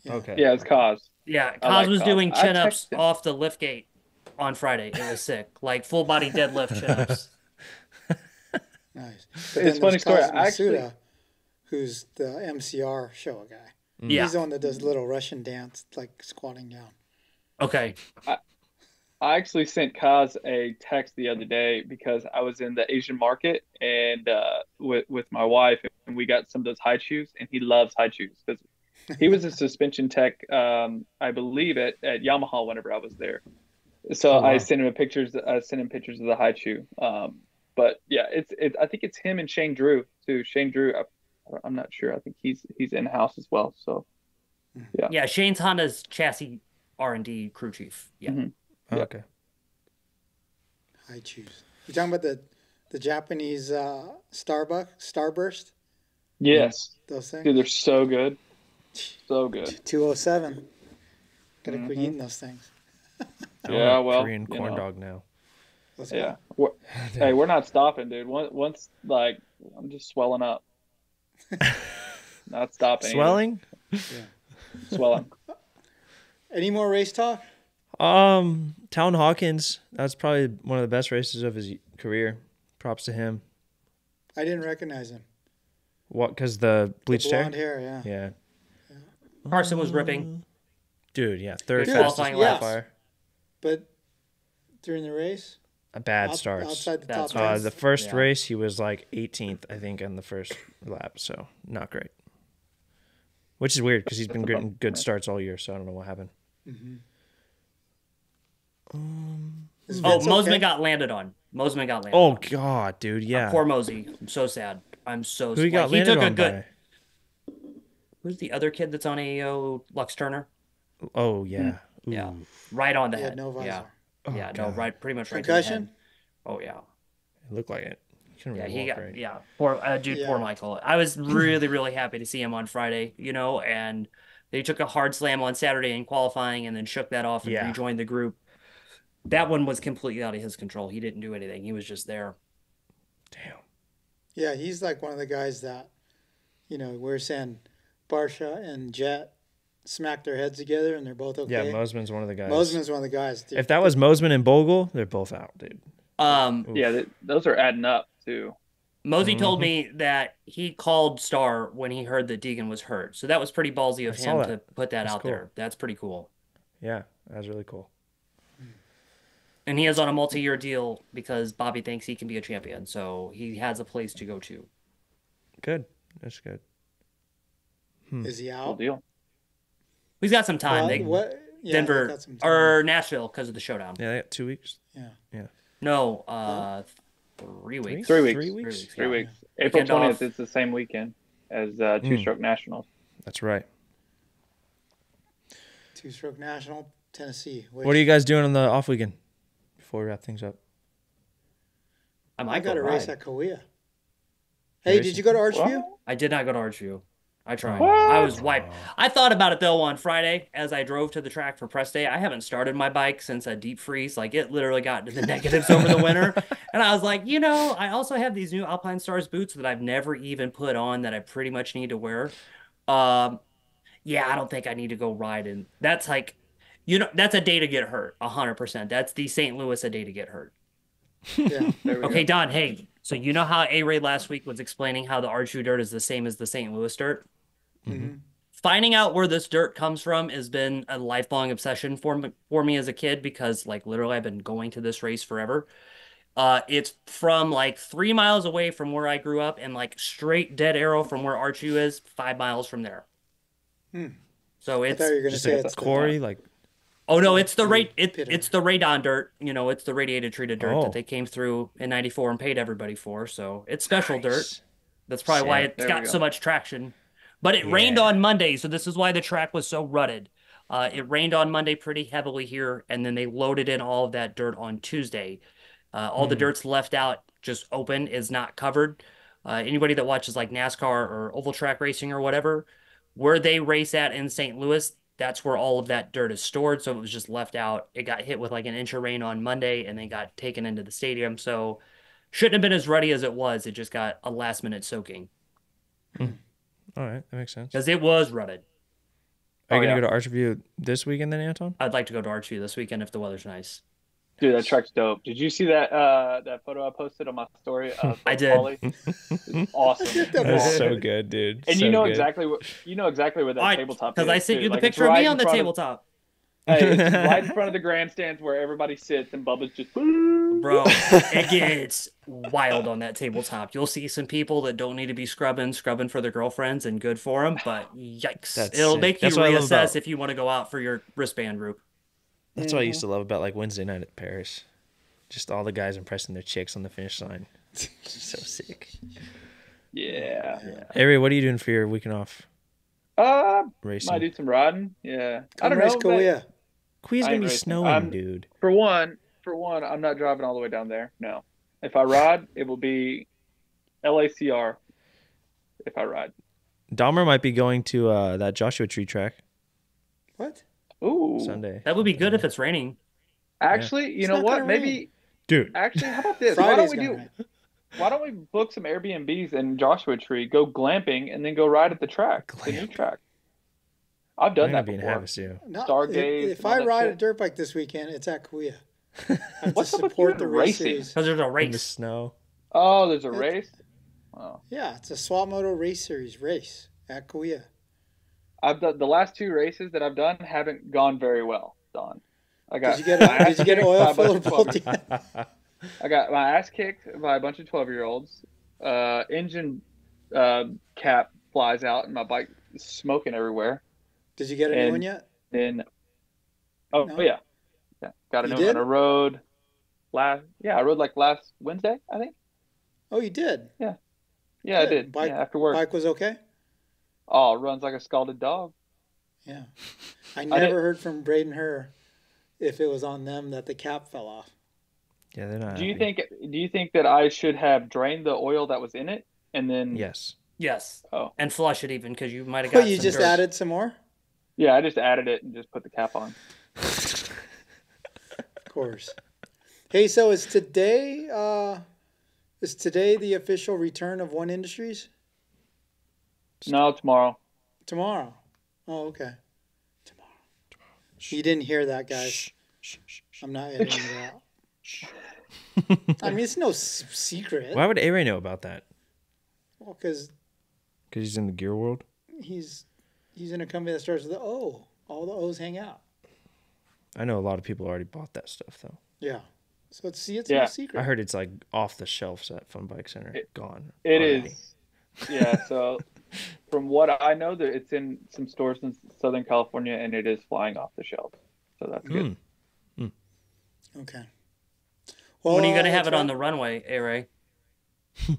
yeah. Okay. Yeah, it's Kaz. Yeah, Kaz like was Kaz. doing chin ups off the lift gate on Friday. It was sick. Like full body deadlift chin-ups. Nice. It's funny story. Kaz Matsuda, actually, who's the M C R Showa guy. Yeah. He's the one that does little Russian dance, like squatting down. Okay. I, I actually sent Kaz a text the other day because I was in the Asian market and uh, with with my wife, and we got some of those high shoes, and he loves high shoes because he was a suspension tech, um, I believe, at at Yamaha whenever I was there. So oh, wow. I sent him a pictures. I sent him pictures of the high shoe. Um, but yeah, it's it. I think it's him and Shane Drew too. Shane Drew, I, I'm not sure. I think he's he's in house as well. So yeah, yeah. Shane's Honda's chassis R and D crew chief. Yeah. Mm-hmm. oh, yeah. Okay. High shoes. You're talking about the the Japanese uh, Starbucks Starburst. Yes. Yeah, those things. Dude, they're so good. So good. Two oh seven. Gotta mm-hmm. quit eating those things. I yeah, want a well, Korean corn you know, dog now. Yeah, we're, hey, we're not stopping, dude. Once, once, like, I'm just swelling up. Not stopping. Swelling? Yeah. Swelling. Any more race talk? Um, Town Hawkins. That's probably one of the best races of his career. Props to him. I didn't recognize him. What? Because the bleached hair. Blonde hair, hair yeah. yeah. Yeah. Carson was ripping. Dude, yeah, third dude, fastest qualifier. But during the race, a bad out, start. Outside the top uh, the first yeah. race, he was like eighteenth, I think, on the first lap. So not great. Which is weird because he's been getting good starts all year. So I don't know what happened. Mm-hmm. um, oh, okay? Mosman got landed on. Mosman got landed. Oh on. God, dude, yeah. Uh, poor Mosey. I'm so sad. I'm so. Who he got landed he took on a good. By? Who's the other kid that's on A E O? Lux Turner. Oh yeah. Hmm. Ooh. Yeah, right on the he head. No visor. Yeah, oh, yeah, God. no, right, pretty much right. Concussion. Oh yeah, it looked like it. Really yeah, he got. Right. Yeah, poor uh, dude, yeah. poor Michael. I was really, really happy to see him on Friday. You know, and they took a hard slam on Saturday in qualifying, and then shook that off and yeah. rejoined the group. That one was completely out of his control. He didn't do anything. He was just there. Damn. Yeah, he's like one of the guys that, you know, we're saying Barsha and Jett smack their heads together and they're both okay. Yeah, Mosman's one of the guys. Mosman's one of the guys. Dude. If that was Mosman and Bogle, they're both out, dude. Um, Oof. Yeah, th those are adding up too. Mosey mm-hmm. told me that he called Star when he heard that Deegan was hurt, so that was pretty ballsy of I him to put that That's out cool. there. That's pretty cool. Yeah, that was really cool. And he is on a multi-year deal because Bobby thinks he can be a champion, so he has a place to go to. Good. That's good. Hmm. Is he out? Cool deal. We've got some time. Well, they, what? Yeah, Denver got some time. Or Nashville because of the showdown. Yeah, they got two weeks. Yeah. Yeah. No, uh, three weeks. Three weeks. Three weeks. Three weeks. Three weeks. Yeah. April twentieth is the same weekend as uh, Two Stroke mm. Nationals. That's right. Two Stroke National, Tennessee. Which... What are you guys doing on the off weekend before we wrap things up? I might I got go a ride. race at Kaweah. Hey, did you go to Archview? What? I did not go to Archview. I tried. What? I was wiped. Oh. I thought about it, though, on Friday as I drove to the track for press day. I haven't started my bike since a deep freeze. Like, it literally got to the negatives over the winter. And I was like, you know, I also have these new Alpine Stars boots that I've never even put on that I pretty much need to wear. Um, yeah, I don't think I need to go riding. That's like, you know, that's a day to get hurt, one hundred percent. That's the Saint Louis a day to get hurt. Yeah, okay, go. Don, hey, so you know how A-Ray last week was explaining how the Archview dirt is the same as the Saint Louis dirt? Mm-hmm. Finding out where this dirt comes from has been a lifelong obsession for me, for me as a kid, because like literally I've been going to this race forever. Uh, it's from like three miles away from where I grew up and like straight dead arrow from where Archview is, five miles from there. Hmm. So it's you were just say it's quarry, like. Oh no, it's the ra- it, it's the radon dirt. You know, it's the radiated treated dirt oh. that they came through in ninety-four and paid everybody for. So it's special nice. dirt. That's probably Shit. why it's there got go. so much traction. But it yeah. rained on Monday, so this is why the track was so rutted. Uh, it rained on Monday pretty heavily here, and then they loaded in all of that dirt on Tuesday. Uh, all mm. the dirt's left out, just open, is not covered. Uh, anybody that watches like NASCAR or oval track racing or whatever, where they race at in Saint Louis, that's where all of that dirt is stored. So it was just left out. It got hit with like an inch of rain on Monday, and they got taken into the stadium. So shouldn't have been as ruddy as it was. It just got a last minute soaking. Mm. All right, that makes sense. Because it was rutted. Are you oh, going to yeah. go to Archview this weekend then, Anton? I'd like to go to Archview this weekend if the weather's nice. Dude, that track's dope. Did you see that uh, that photo I posted on my story? Of I did. It's awesome. That's so good, dude. And so you know good. exactly what you know exactly where that I, tabletop is. Because I sent you the like, picture right of me on the tabletop. Of, hey, it's right in front of the grandstands where everybody sits, and Bubba's just. Bro, it gets wild on that tabletop. You'll see some people that don't need to be scrubbing, scrubbing for their girlfriends and good for them, but yikes. That's It'll sick. make That's you reassess if you want to go out for your wristband group. That's mm-hmm. what I used to love about like Wednesday night at Paris. Just all the guys impressing their chicks on the finish line. So sick. Yeah. yeah. Avery, what are you doing for your weekend off? Uh, Racing. Might do some riding. Yeah. Come I don't race know. Kaweah. Kaweah's going to be racing. snowing, I'm, dude. For one. For one, I'm not driving all the way down there. No. If I ride, it will be L A C R if I ride. Dahmer might be going to uh, that Joshua Tree track. What? Ooh. Sunday. That would be good yeah. if it's raining. Actually, yeah. you it's know what? Maybe. Rain. Dude. Actually, how about this? Friday's why don't we do? Rain. Why don't we book some Airbnbs in Joshua Tree, go glamping, and then go ride at the track, Glamp. the new track? I've done that before. Havas, yeah. Stargaze. If, if I ride shit. a dirt bike this weekend, it's at Kaweah. What's to support the races because there's a race in the snow. Oh, there's a it's, race. Wow. Yeah, it's a Swap Moto Race Series race at Kaweah. I've done the last two races that I've done haven't gone very well, Don. I got. Did you get, a, did you get an oil filler bolt? I got my ass kicked by a bunch of twelve-year-olds. Uh, engine uh, cap flies out, and my bike is smoking everywhere. Did you get a and, new one yet? Then, oh no. yeah. Yeah, got a new one. I rode last. Yeah, I rode like last Wednesday, I think. Oh, you did? Yeah, yeah, Good. I did. Bike, yeah, after work. Bike was okay. Oh, it runs like a scalded dog. Yeah, I never I heard from Braden Herr if it was on them that the cap fell off. Yeah, they're not. Do you happy. think? Do you think that I should have drained the oil that was in it and then? Yes. Yes. Oh, and flush it even because you might have got. Oh, you some just dirt. added some more. Yeah, I just added it and just put the cap on. Course. Hey, so is today uh is today the official return of One Industries? No, tomorrow. Tomorrow. Oh, okay. Tomorrow. Tomorrow. You didn't hear that, guys. Shh, shh, shh, shh. I'm not editing it out. I mean, it's no s- secret. Why would A-Ray know about that? Well, because because he's in the gear world. He's he's in a company that starts with the O. All the O's hang out. I know a lot of people already bought that stuff, though. Yeah. So, it's, see, it's yeah. no secret. I heard it's, like, off the shelves at Fun Bike Center. It, Gone. It already. is. Yeah, so from what I know, that it's in some stores in Southern California, and it is flying off the shelves. So that's good. Mm. Mm. Okay. Well, when are you going to have it on the runway, A-Ray? The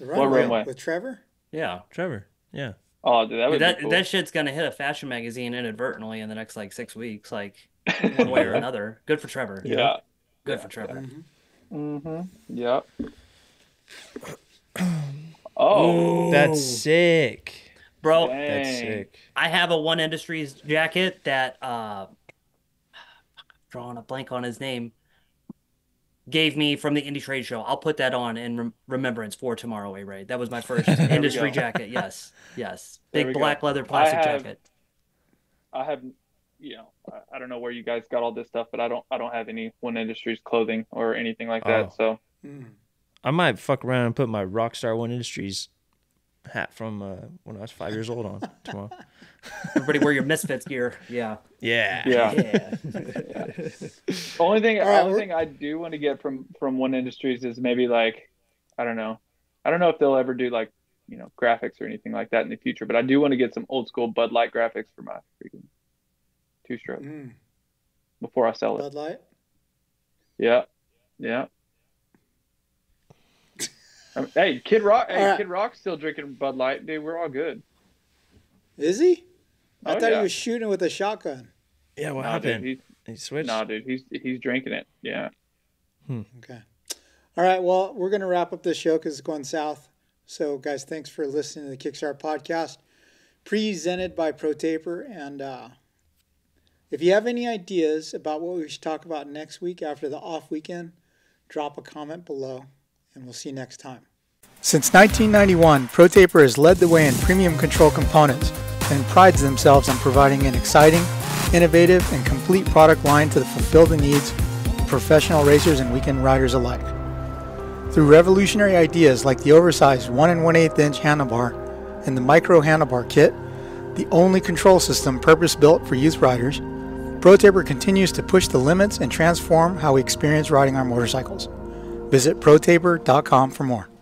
runway, what runway with Trevor? Yeah, Trevor. Yeah. Oh, dude, that would that, be cool. That shit's gonna hit a fashion magazine inadvertently in the next like six weeks, like one way or another. Good for Trevor. Yeah. You know? Good yeah, for Trevor. Yeah. Mm-hmm. Yep. Oh, that's sick, bro. Dang. That's sick. I have a One Industries jacket that, uh, drawing a blank on his name, gave me from the indie trade show. I'll put that on in rem remembrance for tomorrow, A-Ray. That was my first industry jacket. Yes, yes. Big black go. leather plastic I have, jacket. I have, you know, I, I don't know where you guys got all this stuff, but I don't, I don't have any One Industries clothing or anything like that. Oh. So mm. I might fuck around and put my Rockstar One Industries hat from uh, when I was five years old on tomorrow. Everybody wear your Misfits gear. Yeah. Yeah. Yeah. yeah. yeah. Only thing, right, only thing I do want to get from from One Industries is maybe like, I don't know, I don't know if they'll ever do like, you know, graphics or anything like that in the future, but I do want to get some old school Bud Light graphics for my freaking two stroke mm. before I sell it. Bud Light. Yeah. Yeah. I mean, hey, Kid Rock! Hey, right. Kid Rock's still drinking Bud Light, dude. We're all good. Is he? I oh, thought yeah. he was shooting with a shotgun. Yeah, what nah, happened? Dude, he switched. No, nah, dude, he's he's drinking it. Yeah. Hmm. Okay. All right. Well, we're gonna wrap up this show because it's going south. So, guys, thanks for listening to the Kickstart podcast, presented by ProTaper. And uh, if you have any ideas about what we should talk about next week after the off weekend, drop a comment below. And we'll see you next time. Since nineteen ninety-one, ProTaper has led the way in premium control components and prides themselves on providing an exciting, innovative, and complete product line to fulfill the needs of professional racers and weekend riders alike. Through revolutionary ideas like the oversized one and one eighth inch handlebar and the micro handlebar kit, the only control system purpose-built for youth riders, ProTaper continues to push the limits and transform how we experience riding our motorcycles. Visit ProTaper dot com for more.